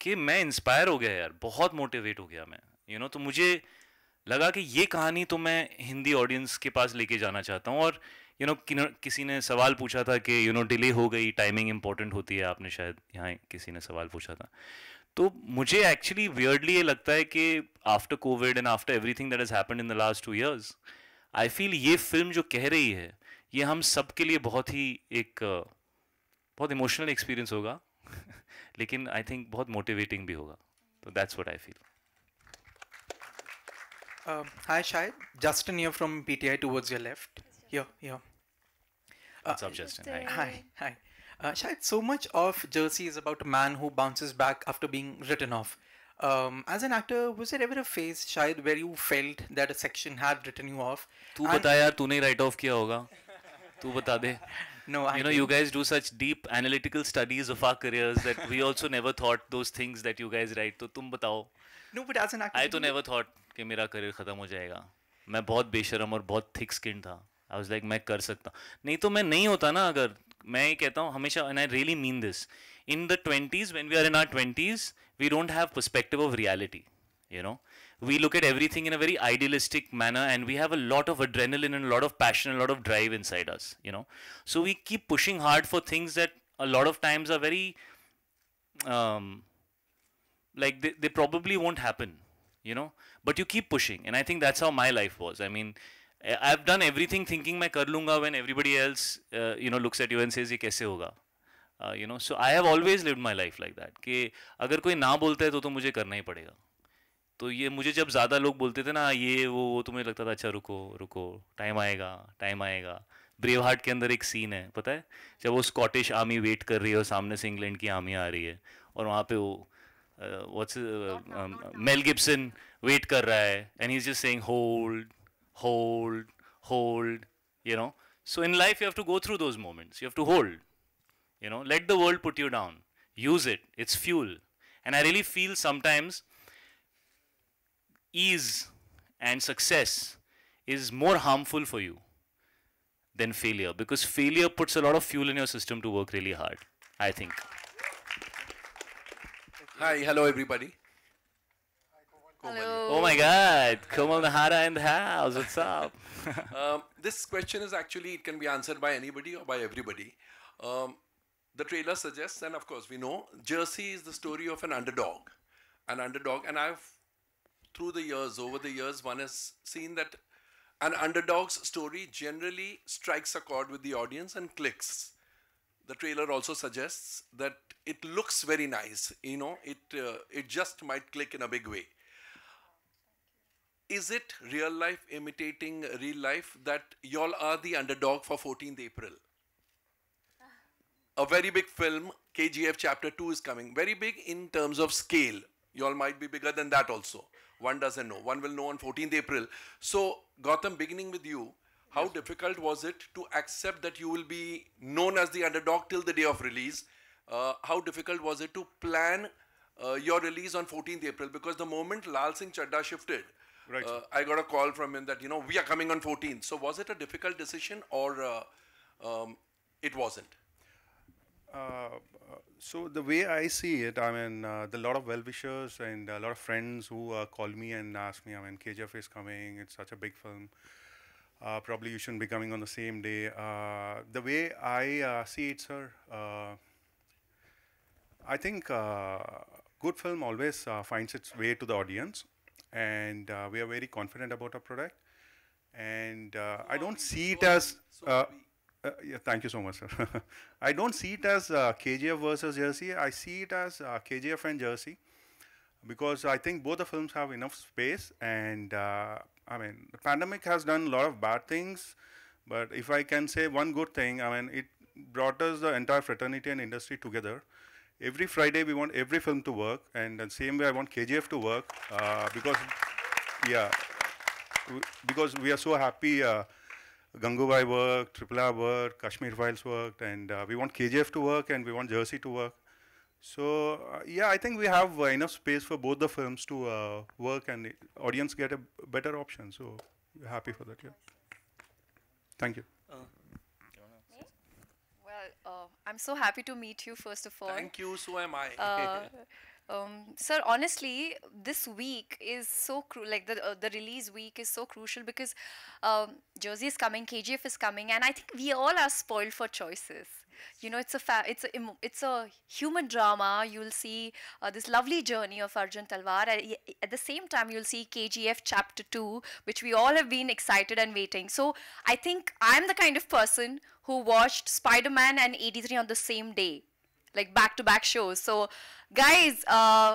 कि मैं इंस्पायर हो गया यार, बहुत मोटिवेट हो गया मैं, यू you नो know, तो मुझे लगा कि ये कहानी तो मैं हिंदी ऑडियंस के पास लेके जाना चाहता हूँ. और यू नो किसी ने सवाल पूछा था कि यू नो डिले हो गई, टाइमिंग इंपॉर्टेंट होती है, आपने शायद यहाँ किसी ने सवाल पूछा था. तो मुझे एक्चुअली वियर्डली ये लगता है कि after Covid and after everything that has happened in the last two years I feel ये फिल्म जो कह रही है ये हम सब के लिए बहुत ही एक बहुत इमोशनल एक्सपीरियंस होगा लेकिन आई थिंक बहुत मोटिवेटिंग भी होगा. तो that's what I feel. Uh, hi, Shahid. Justin here from P T I towards your left. Here, here. What's uh, up, Justin? Hi. Hi, hi. Uh, Shahid, so much of Jersey is about a man who bounces back after being written off. Um, as an actor, was there ever a phase, Shahid, where you felt that a section had written you off? You bata yaar, tune write off kiya hoga. Tu bata de. No, I. You know, you guys do such deep analytical studies of our careers that we also never thought those things that you guys write. To tum batao. No, but as an actor, I to never thought कि मेरा career ख़त्म हो जाएगा. मैं बहुत बेशरम और बहुत थिक स्किन था. आई वाज लाइक मैं कर सकता हूँ, नहीं तो मैं नहीं होता ना. अगर मैं ये कहता हूँ हमेशा, and I really mean this, in the twenties when we are in our twenties we don't have perspective of reality, you know. we look at everything in a very idealistic manner, and we have a lot of adrenaline and a lot of passion, a lot of drive inside us, you know. So we keep pushing hard for things that a lot of times are very, um, like they, they probably won't happen, you know, but you keep pushing. And I think that's how my life was. I mean, I've done everything thinking main kar lunga when everybody else, uh, you know, looks at you and says, ye kaise hoga? Uh, you know, so I have always lived my life like that. कि अगर कोई ना बोलता है तो तो मुझे करना ही पड़ेगा. तो ये मुझे जब ज़्यादा लोग बोलते थे ना ये वो वो तो मुझे लगता था अच्छा रुको रुको टाइम आएगा टाइम आएगा. ब्रेव हार्ट के अंदर एक सीन है पता है जब वो स्कॉटिश आर्मी वेट कर रही है और सामने से इंग्लैंड की आर्मी आ रही है और वहाँ पे वो व्हाट्स मेल गिब्सन वेट कर रहा है and he is just saying hold hold hold you know. So in life you have to go through those moments. You have to hold. You know, let the world put you down. Use it. It's fuel. And I really feel sometimes ease and success is more harmful for you than failure, because failure puts a lot of fuel in your system to work really hard, I think. Hi, hello everybody. Hello. Oh my God, Koman Nahara in the house, what's up? um, this question is actually, it can be answered by anybody or by everybody. Um, The trailer suggests, and of course we know, Jersey is the story of an underdog. An underdog, and I've, through the years, over the years, one has seen that an underdog's story generally strikes a chord with the audience and clicks. The trailer also suggests that it looks very nice, you know, it, uh, it just might click in a big way. Is it real life imitating real life that y'all are the underdog for fourteenth April? A very big film, K G F Chapter two is coming. Very big in terms of scale. You all might be bigger than that also. One doesn't know. One will know on fourteenth April. So, Gowtam, beginning with you, how yes. difficult was it to accept that you will be known as the underdog till the day of release? Uh, how difficult was it to plan uh, your release on fourteenth April? Because the moment Lal Singh Chadda shifted, right. uh, I got a call from him that, you know, we are coming on fourteenth. So, was it a difficult decision or uh, um, it wasn't? Uh, so the way I see it, I mean, uh, the lot of well-wishers and a lot of friends who uh, call me and ask me, I mean, K G F is coming, it's such a big film, uh, probably you shouldn't be coming on the same day. Uh, the way I uh, see it, sir, uh, I think uh, good film always uh, finds its way to the audience, and uh, we are very confident about our product, and uh, I don't see it as... Uh, Uh, yeah, thank you so much, sir. I don't see it as uh, K G F versus Jersey. I see it as uh, K G F and Jersey, because I think both the films have enough space. And uh, I mean, the pandemic has done a lot of bad things, but if I can say one good thing, I mean, it brought us the entire fraternity and industry together. Every Friday, we want every film to work, and the same way I want K G F to work, uh, because yeah, because we are so happy. Uh, Gangubai worked, R R R worked, Kashmir Files worked, and uh, we want K G F to work and we want Jersey to work. So, uh, yeah, I think we have uh, enough space for both the films to uh, work and the audience get a better option. So, we're happy for that, yeah. Thank you. Uh, well, uh, I'm so happy to meet you, first of all. Thank you, so am I. Uh, Um, sir, honestly, this week is so cru like the uh, the release week is so crucial, because um, Jersey is coming, K G F is coming, and I think we all are spoiled for choices. You know, it's a fa it's a it's a human drama. You'll see uh, this lovely journey of Arjun Talwar. At the same time, you'll see K G F Chapter Two, which we all have been excited and waiting. So I think I'm the kind of person who watched Spider-Man and eighty-three on the same day, like back-to-back shows. So, guys, uh,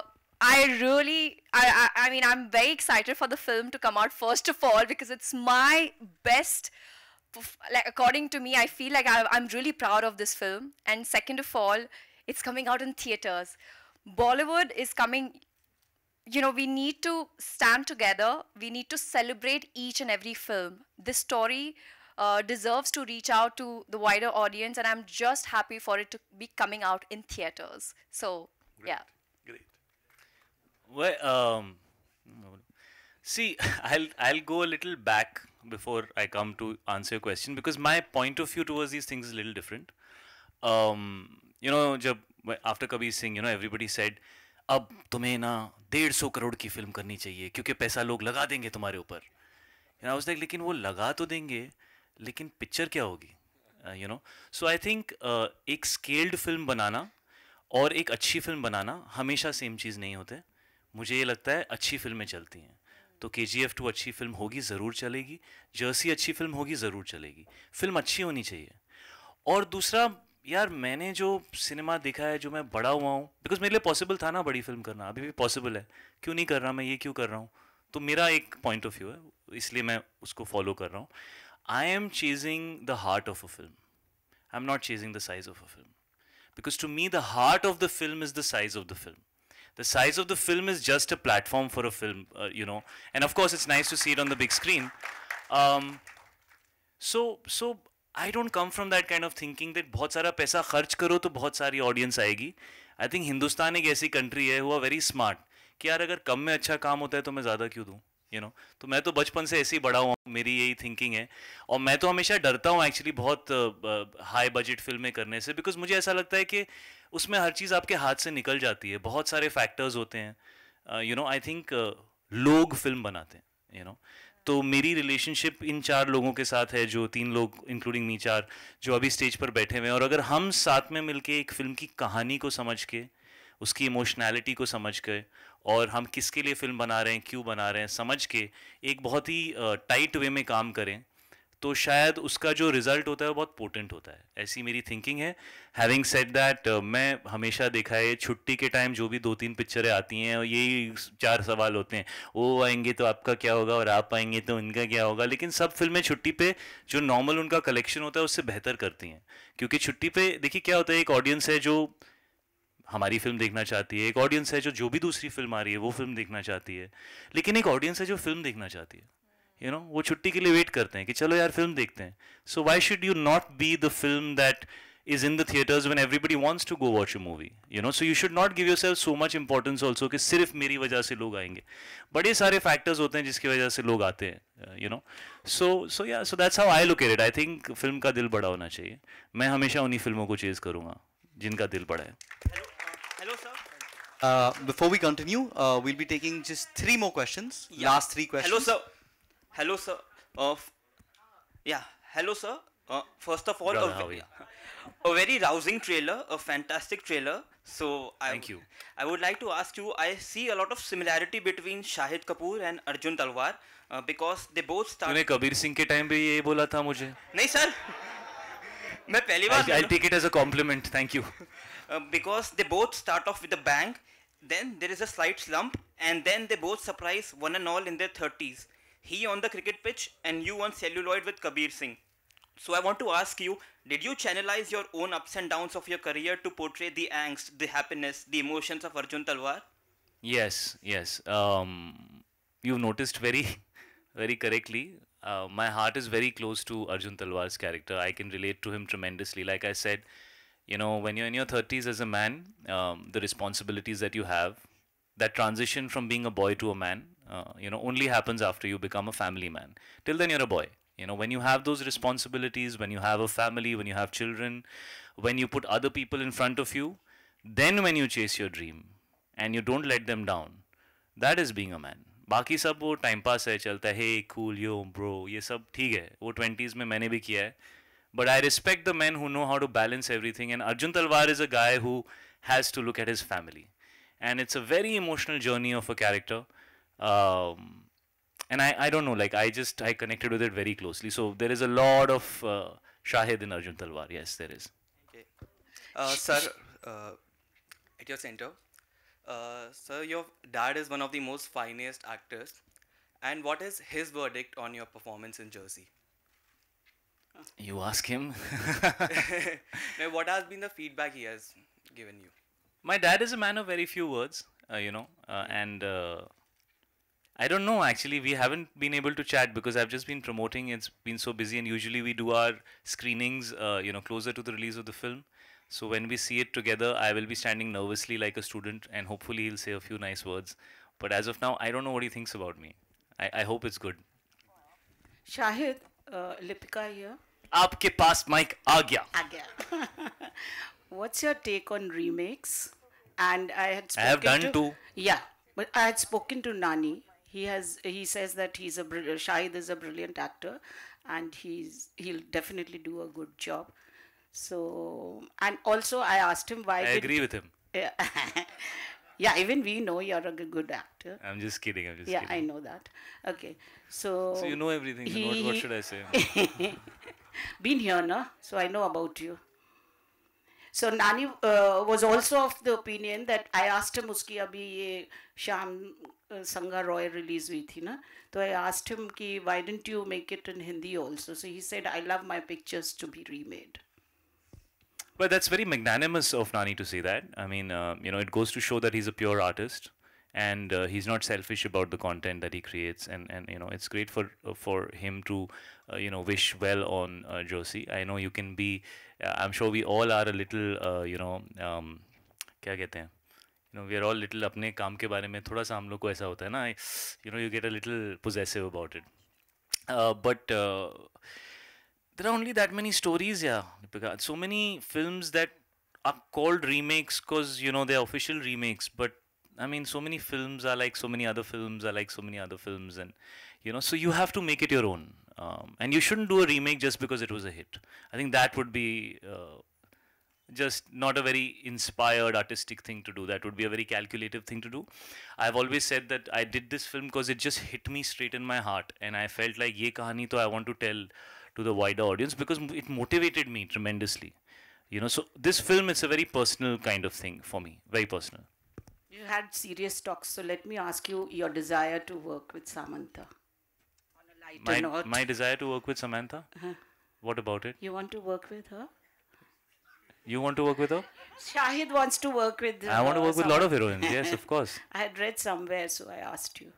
I really, I, I, I mean, I'm very excited for the film to come out, first of all, because it's my best, like, according to me, I feel like I, I'm really proud of this film. And second of all, it's coming out in theaters. Bollywood is coming, you know, we need to stand together. We need to celebrate each and every film. This story Uh, deserves to reach out to the wider audience, and I'm just happy for it to be coming out in theaters. So, great. Yeah. Great. Well, um, see, I'll I'll go a little back before I come to answer your question, because my point of view towards these things is a little different. Um, you know, after Kabir Singh, you know, everybody said, अब तुम्हें ना डेढ़ सौ करोड़ की film करनी चाहिए क्योंकि पैसा लोग लगा देंगे तुम्हारे ऊपर, यू नो. लेकिन वो लगा तो देंगे लेकिन पिक्चर क्या होगी, you know. So I think एक स्केल्ड फिल्म बनाना और एक अच्छी फिल्म बनाना हमेशा सेम चीज़ नहीं होते. मुझे ये लगता है अच्छी फिल्में चलती हैं, तो के जी एफ टू अच्छी फिल्म होगी ज़रूर चलेगी, जर्सी अच्छी फिल्म होगी ज़रूर चलेगी, फिल्म अच्छी होनी चाहिए. और दूसरा यार, मैंने जो सिनेमा देखा है, जो मैं बड़ा हुआ हूँ, बिकॉज मेरे लिए पॉसिबल था ना बड़ी फिल्म करना, अभी भी पॉसिबल है, क्यों नहीं कर रहा मैं, ये क्यों कर रहा हूँ. तो मेरा एक पॉइंट ऑफ व्यू है, इसलिए मैं उसको फॉलो कर रहा हूँ. I am chasing the heart of a film, I am not chasing the size of a film, because to me the heart of the film is the size of the film. The size of the film is just a platform for a film, uh, you know. And of course, it's nice to see it on the big screen. Um, so, so I don't come from that kind of thinking that बहुत सारा पैसा खर्च करो तो बहुत सारी audience आएगी. I think Hindustan एक ऐसी country है who are very smart कि यार अगर कम में अच्छा काम होता है तो मैं ज़्यादा क्यों दूँ, you know. तो मैं तो बचपन से ऐसे ही बड़ा हुआ, मेरी यही thinking है. और मैं तो हमेशा डरता हूँ actually बहुत high budget फिल्में करने से, because मुझे ऐसा लगता है कि उसमें हर चीज़ आपके हाथ से निकल जाती है, बहुत सारे फैक्टर्स होते हैं, यू नो. आई थिंक लोग फिल्म बनाते हैं, यू नो. तो मेरी रिलेशनशिप इन चार लोगों के साथ है, जो तीन लोग इंक्लूडिंग मी, चार जो अभी स्टेज पर बैठे हुए हैं. और अगर हम साथ में मिलके एक फिल्म की कहानी को समझ के, उसकी इमोशनैलिटी को समझ के, और हम किसके लिए फिल्म बना रहे हैं, क्यों बना रहे हैं, समझ के एक बहुत ही टाइट uh, वे में काम करें, तो शायद उसका जो रिज़ल्ट होता है वो बहुत पोटेंट होता है. ऐसी मेरी थिंकिंग है. हैविंग सेड दैट, मैं हमेशा देखा है छुट्टी के टाइम जो भी दो तीन पिक्चरें आती हैं और यही चार सवाल होते हैं, वो आएंगे तो आपका क्या होगा, और आप आएंगे तो उनका क्या होगा. लेकिन सब फिल्में छुट्टी पे जो नॉर्मल उनका कलेक्शन होता है उससे बेहतर करती हैं, क्योंकि छुट्टी पर देखिए क्या होता है, एक ऑडियंस है जो हमारी फिल्म देखना चाहती है, एक ऑडियंस है जो जो भी दूसरी फिल्म आ रही है वो फिल्म देखना चाहती है, लेकिन एक ऑडियंस है जो फिल्म देखना चाहती है, यू नो. वो छुट्टी के लिए वेट करते हैं कि चलो यार फिल्म देखते हैं. So why should you not be the film that is in the theatres when everybody wants to go watch a movie, you know. So you should not give yourself so much importance also कि सिर्फ मेरी वजह से लोग आएंगे. बड़े सारे factors होते हैं जिसकी वजह से लोग आते हैं, you know. So so yeah so that's how I look at it. I think film का दिल बड़ा होना चाहिए. मैं हमेशा उन्हीं फिल्मों को चेज करूँगा जिनका दिल बड़ा है. Hello sir. Before we continue we'll be taking just three more questions, last three questions. Hello sir. Hello sir. Uh, yeah. Hello sir. Uh, first of all, Brother, a, a very rousing trailer, a fantastic trailer. So I thank you. I would like to ask you. I see a lot of similarity between Shahid Kapoor and Arjun Talwar uh, because they both started. तूने कबीर सिंह के time पे ये बोला था मुझे. नहीं sir. मैं पहली बार. I'll take it as a compliment. Thank you. Uh, because they both start off with a bang, then there is a slight slump, and then they both surprise one and all in their thirties. He on the cricket pitch and you on celluloid with Kabir Singh. So I want to ask you, did you channelize your own ups and downs of your career to portray the angst, the happiness, the emotions of Arjun Talwar? Yes, yes. Um, you've noticed very, very correctly. Uh, my heart is very close to Arjun Talwar's character. I can relate to him tremendously. Like I said, you know, when you're in your thirties as a man, um, the responsibilities that you have, that transition from being a boy to a man, Uh, you know, only happens after you become a family man. Till then, you're a boy. You know, when you have those responsibilities, when you have a family, when you have children, when you put other people in front of you, then when you chase your dream and you don't let them down, that is being a man. बाकी सब वो time pass है, चलता है, hey, cool, yo, bro, ये सब ठीक है. वो twenties में मैंने भी किया है. But I respect the men who know how to balance everything. And Arjun Talwar is a guy who has to look at his family. And it's a very emotional journey of a character. Um, and I, I don't know, like I just, I connected with it very closely. So there is a lot of uh, Shahid in Arjun Talwar. Yes, there is. Okay. Uh, sir, uh, at your center, uh, sir, your dad is one of the most finest actors. And what is his verdict on your performance in Jersey? You ask him. Now, what has been the feedback he has given you? My dad is a man of very few words, uh, you know, uh, and... Uh, I don't know, actually, we haven't been able to chat because I've just been promoting, it's been so busy, and usually we do our screenings, uh, you know, closer to the release of the film. So when we see it together, I will be standing nervously like a student and hopefully he'll say a few nice words. But as of now, I don't know what he thinks about me. I, I hope it's good. Shahid, uh, Lipika here. Aapke paas mic aa gaya. Aa gaya. What's your take on remakes And I had spoken I have done to, too. Yeah, but I had spoken to Nani. He has. He says that he's a Shahid is a brilliant actor, and he's he'll definitely do a good job. So, and also I asked him why. I agree with him. Yeah, even we know you're a good actor. I'm just kidding. I'm just yeah, kidding. I know that. Okay, so. So you know everything. He, what, what should I say? Been here, no? So I know about you. So Nani uh, was also of the opinion that I asked him. Uski abhi ye Sham Sangha Roy release hui thi na. So I asked him ki why didn't you make it in Hindi also? So he said I love my pictures to be remade. Well, that's very magnanimous of Nani to say that. I mean, uh, you know, it goes to show that he's a pure artist, and uh, he's not selfish about the content that he creates. And and you know, it's great for uh, for him to, uh, you know, wish well on uh, Jersey. I know you can be. Uh, I'm sure we all are a little, uh, you know, um, क्या कहते हैं? You know, we are all little अपने काम के बारे में थोड़ा सा हम लोग को ऐसा होता है ना. You know, you get a little possessive about it. Uh, but uh, there are only that many stories, yeah. So many films that are called remakes because, you know, they're official remakes. But, I mean, so many films are like so many other films are like so many other films. And, you know, so you have to make it your own. Um, and you shouldn't do a remake just because it was a hit. I think that would be uh, just not a very inspired artistic thing to do. That would be a very calculative thing to do. I've always said that I did this film because it just hit me straight in my heart. And I felt like, ye kahani to I want to tell to the wider audience because it motivated me tremendously. You know, so this film is a very personal kind of thing for me, very personal. You had serious talks, so let me ask you your desire to work with Samantha. On a lighter note. My desire to work with Samantha? Huh. What about it? You want to work with her? You want to work with her? Shahid wants to work with her. I want to work with a lot of heroines, yes, of course. I had read somewhere, so I asked you.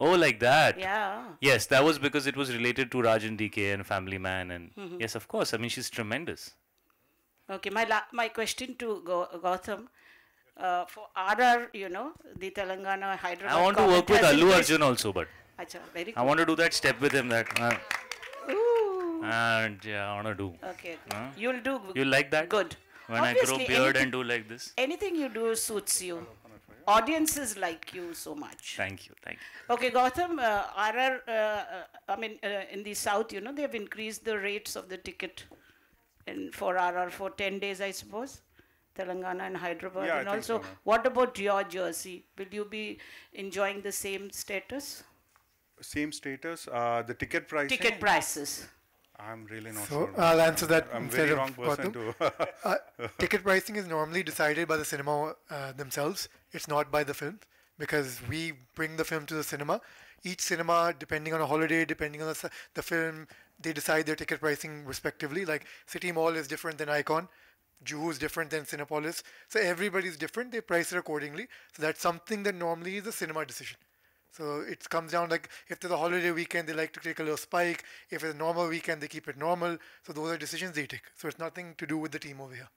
Oh, like that? Yeah. Yes, that was because it was related to Rajan D K and Family Man. And mm-hmm. Yes, of course. I mean, she's tremendous. Okay, my la my question to Go Gowtam, uh, for R R R, you know, the Telangana Hyderabad. I want to work with Allu Arjun also, but Achha, very cool. I want to do that step with him. That uh, and yeah, I want to do. Okay, okay. Uh, you'll do. You like that? Good. When obviously, I grow beard anything, and do like this. Anything you do suits you. Audiences like you so much. Thank you, thank you. Okay, Gowtam, uh, R R R, uh, uh, I mean, uh, in the South, you know, they have increased the rates of the ticket in, for R R R for ten days, I suppose, Telangana and Hyderabad. Yeah, and I also, so, what about your Jersey? Will you be enjoying the same status? Same status? Uh, the ticket prices? Ticket prices. I'm really not so sure. So I'll answer that. I'm very wrong person to. uh, ticket pricing is normally decided by the cinema uh, themselves. It's not by the film because we bring the film to the cinema. Each cinema, depending on a holiday, depending on the, the film, they decide their ticket pricing respectively. Like City Mall is different than Icon. Juhu is different than Cinepolis. So everybody's different. They price it accordingly. So that's something that normally is a cinema decision. So it comes down like if there's a holiday weekend, they like to take a little spike. If it's a normal weekend, they keep it normal. So those are decisions they take. So it's nothing to do with the team over here.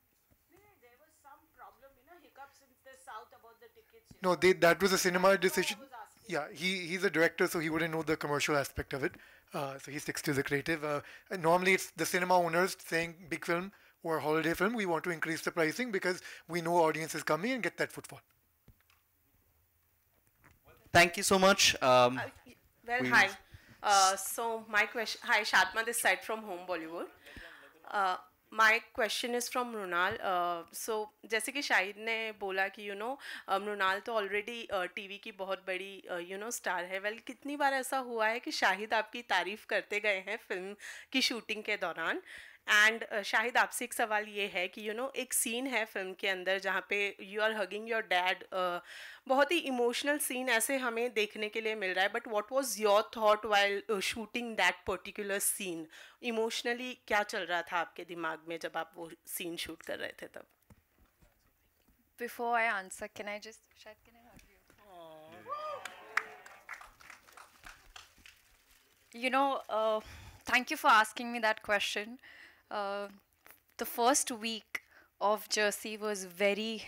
There was some problem, you know, hiccups in the South about the tickets. No, they, that was a cinema decision. Yeah, he, he's a director, so he wouldn't know the commercial aspect of it. Uh, so he sticks to the creative. Uh, and normally it's the cinema owners saying big film or holiday film, we want to increase the pricing because we know audiences come in and get that footfall. Thank you so much. Um, uh, well, we hi. Uh, so my question, hi, Shatma, this side from home, Bollywood. Uh, my question is from Mrunal. Uh, so, जैसे कि शाहिद ने बोला कि you know Mrunal तो already uh, T V की बहुत बड़ी uh, you know star है. Well, कितनी बार ऐसा हुआ है कि शाहिद आपकी तारीफ करते गए हैं फिल्म की शूटिंग के दौरान. And uh, शाहिद आपसे एक सवाल ये है कि यू you नो know, एक सीन है फिल्म के अंदर जहाँ पे you are hugging your dad, बहुत ही इमोशनल सीन ऐसे हमें देखने के लिए मिल रहा है. But what was your thought while shooting that particular scene? Emotionally क्या चल रहा था आपके दिमाग में जब आप वो सीन शूट कर रहे थे तब? Before I answer, can I just शायद can I hug you? You know, thank you for asking me that question. Uh, the first week of Jersey was very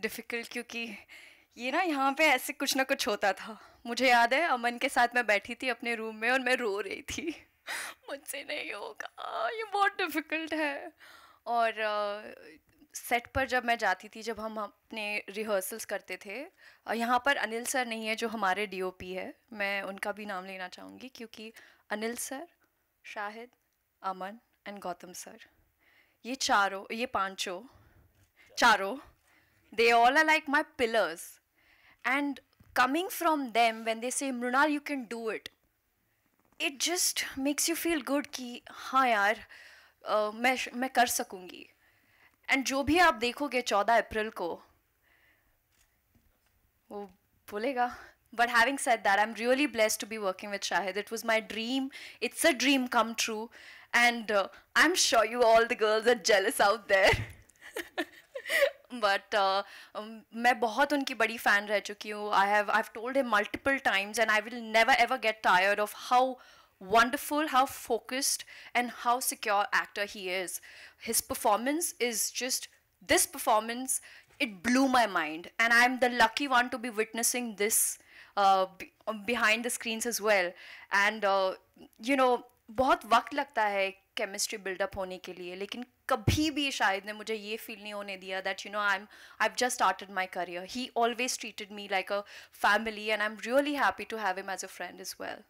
difficult because ये ना यहाँ पे ऐसे कुछ ना कुछ होता था. मुझे याद है अमन के साथ मैं बैठी थी अपने रूम में और मैं रो रही थी मुझसे नहीं होगा, ये बहुत डिफ़िकल्ट है. और uh, सेट पर जब मैं जाती थी, जब हम अपने रिहर्सल्स करते थे, यहाँ पर अनिल सर नहीं है जो हमारे डीओपी है, मैं उनका भी नाम लेना चाहूँगी, क्योंकि Anil sir, Shahid, Aman and Gautam sir, ये चारों, ये पांचों, चारों, they all are like my pillars. And coming from them, when they say, Mrunal, you can do it, it just makes you feel good कि हाँ यार, uh, मैं मैं कर सकूँगी. एंड जो भी आप देखोगे चौदह अप्रैल को वो बोलेगा. But having said that, I am really blessed to be working with Shahid. It was my dream, it's a dream come true. And I am sure you all the girls are jealous out there. But मैं बहुत उनकी बड़ी fan रह चुकी हूँ. I have I have told him multiple times and I will never ever get tired of how wonderful, how focused and how secure actor he is. His performance is just, this performance, it blew my mind, and I'm the lucky one to be witnessing this uh, be, uh, behind the screens as well. And uh, you know, बहुत वक्त लगता है chemistry build up होने के लिए, लेकिन कभी भी शाहिद ने मुझे ये feel नहीं होने दिया that you know I'm I've just started my career. He always treated me like a family, and I'm really happy to have him as a friend as well.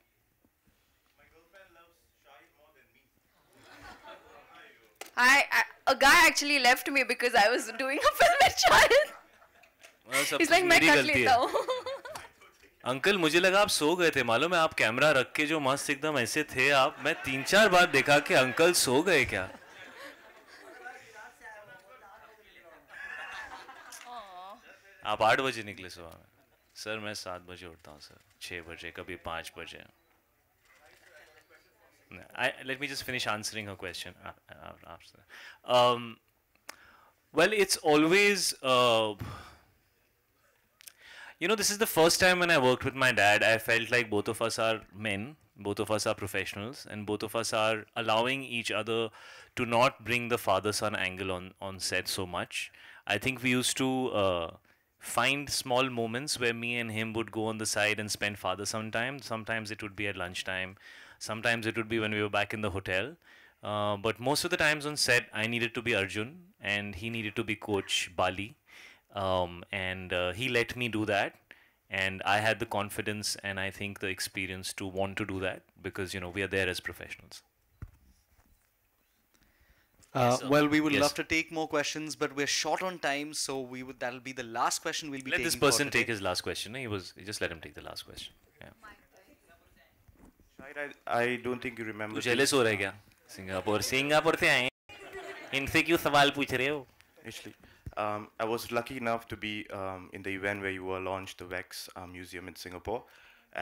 I, I a guy actually left me because I was doing a film with Shahid. He's like, मैं कर लेता हूँ. Uncle मुझे लगा आप सो गए थे, मालूम है आप कैमरा रख के जो मस्त एकदम ऐसे थे आप, मैं तीन चार बार देखा कि अंकल सो गए क्या. आप आठ बजे निकले सुबह में. सर मैं सात बजे उठता हूँ सर, छः बजे कभी पाँच बजे. I, let me just finish answering her question. Um, well, it's always, uh, you know, this is the first time when I worked with my dad, I felt like both of us are men, both of us are professionals, and both of us are allowing each other to not bring the father-son angle on, on set so much. I think we used to uh, find small moments where me and him would go on the side and spend father-son time. Sometimes it would be at lunchtime. Sometimes it would be when we were back in the hotel. Uh, but most of the times on set, I needed to be Arjun and he needed to be Coach Bali. Um, and uh, he let me do that. And I had the confidence and I think the experience to want to do that because, you know, we are there as professionals. Uh, so, well, we would yes. love to take more questions, but we're short on time. So we would, that'll be the last question we'll be let taking. Let this person take his last question. He was, just let him take the last question. Yeah. I, I don't think you remember. Jealous हो रहे क्या? Singapore, Singapore से आए. इनसे क्यों सवाल पूछ रहे हो? Actually, um, I was lucky enough to be um, in the event where you were launched the Wax um, Museum in Singapore,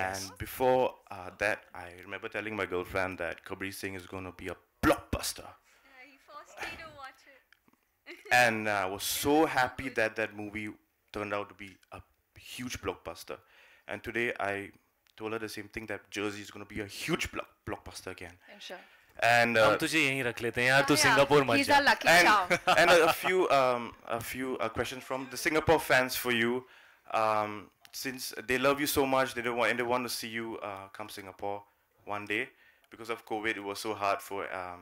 and yes. before uh, that, I remember telling my girlfriend that Kabir Singh is going to be a blockbuster. Yeah, he forced me to watch it. And I uh, was so happy that that movie turned out to be a huge blockbuster, and today I. told her the same thing that Jersey is going to be a huge block, blockbuster again. Sure. And uh, he's our lucky charm. And a, a few, um, a few uh, questions from the Singapore fans for you. Um, since they love you so much, they don't want, and they want to see you uh, come Singapore one day. Because of COVID, it was so hard for. Um,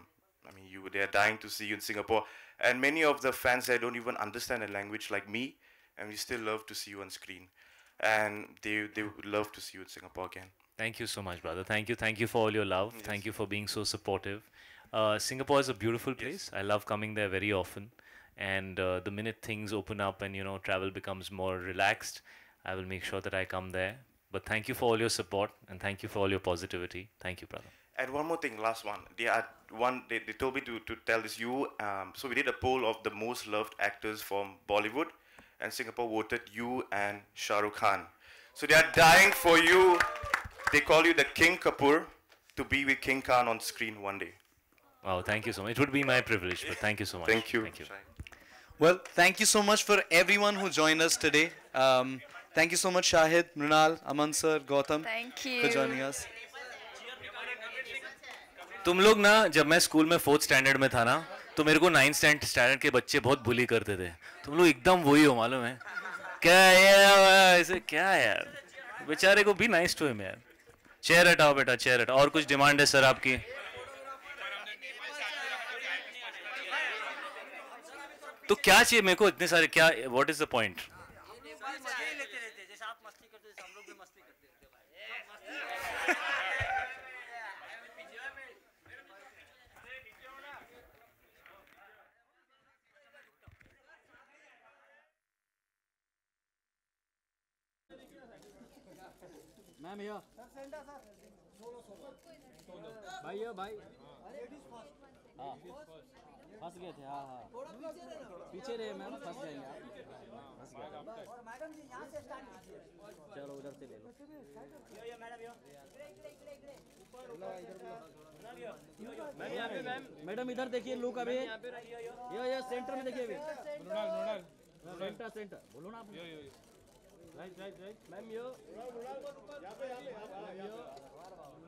I mean, you they are dying to see you in Singapore, and many of the fans there don't even understand the language like me, and we still love to see you on screen. And they, they would love to see you in Singapore again. Thank you so much, brother. Thank you. Thank you for all your love. Yes. Thank you for being so supportive. Uh, Singapore is a beautiful place. Yes. I love coming there very often. And uh, the minute things open up and, you know, travel becomes more relaxed, I will make sure that I come there. But thank you for all your support and thank you for all your positivity. Thank you, brother. And one more thing, last one. They, are one, they, they told me to, to tell this you. Um, so we did a poll of the most loved actors from Bollywood. And Singapore voted you and Shah Rukh Khan. So they are dying for you. They call you the King Kapoor to be with King Khan on screen one day. Wow, thank you so much. It would be my privilege, but thank you so much. Thank you. Thank you. Well, thank you so much for everyone who joined us today. Um, thank you so much, Shahid, Mrunal, Aman sir, Gautam. Thank you. For joining us. तुम लोग ना जब मैं school में fourth standard में था ना तो मेरे को नाइन्थ स्टैंडर्ड के बच्चे बहुत बुली करते थे. तुम लोग एकदम वही हो मालूम है क्या यार, ऐसे क्या यार बेचारे को भी नाइस टू हिम यार. चेयर हटाओ बेटा, चेयर हटाओ. और कुछ डिमांड है सर आपकी? तो क्या चाहिए मेरे को इतने सारे, क्या what is the point? Ma'am यह भाई यह भाई हाँ फंस गए थे, हाँ हाँ पीछे रहे मैम, फंस जाएंगे आप, फंस गए। और मैडम जी यहाँ से स्टार्ट कीजिए, चलो उधर से ले लो। यो यो मैडम यो ऊपर मैम, मैडम इधर देखिए लुक, अभी यो यो सेंटर में देखिए, अभी सेंटर सेंटर बोलो ना आप, right right right ma'am yo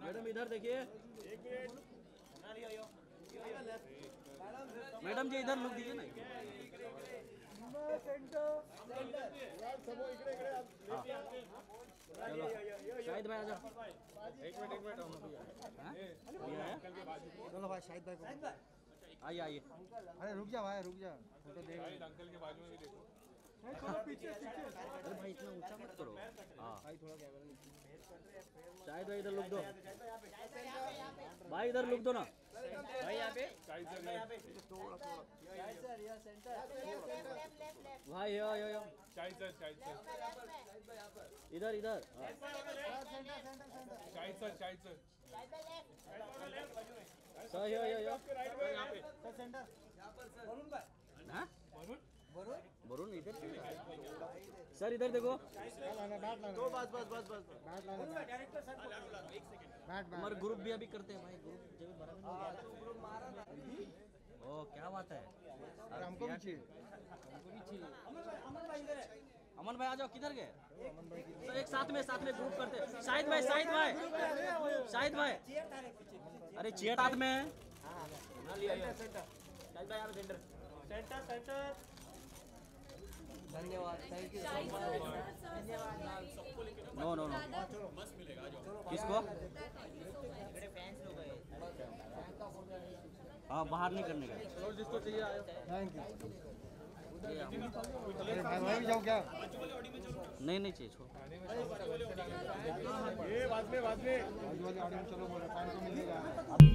madam इधर देखिए, एक मिनट मैडम जी इधर लुक दीजिए ना, चलो शाहिद भाई आ जाओ, एक मिनट एक मिनट, चलो भाई शाहिद भाई को आइए आइए, अरे रुक जा भाई रुक जा, अंकल के बाजू में भी देखो, थोड़ा पीछे पीछे, अरे भाई इतना ऊंचा मत करो, हाँ भाई थोड़ा कैमरा, शाहिद भाई इधर लुक दो भाई, इधर लुक दो ना भाई, यहाँ पे भाई यो यो यो इधर इधर सर यो यो यो ना वरुण इधर सर इधर देखो, दो बस बस बस बस डायरेक्टर सर, हमारे ग्रुप भी अभी करते हैं भाई, ग्रुप जब मारा ओ क्या बात है, हमको भी चाहिए हमको भी चाहिए। अमन भाई इधर है, अमन भाई आ जाओ, किधर गए सर, एक साथ में साथ में ग्रुप करते हैं, शाहिद भाई शाहिद भाई शाहिद भाई, अरे चेयर साथ में है, शाहिद भाई आप सेंटर सेंटर सेंटर, धन्यवाद थैंक यू सो मच, धन्यवाद। नो नो नो बस मिलेगा, आ जाओ किसको, मेरे फैंस लोग हैं, हां बाहर नहीं करने का, और जिसको चाहिए आयो, थैंक यू। अरे भाई भी जाऊं क्या, नहीं नहीं चाहिए छोड़, ये बाद में बाद में, आज वाली ऑडियो में चलो, मेरे फैन को मिलेगा।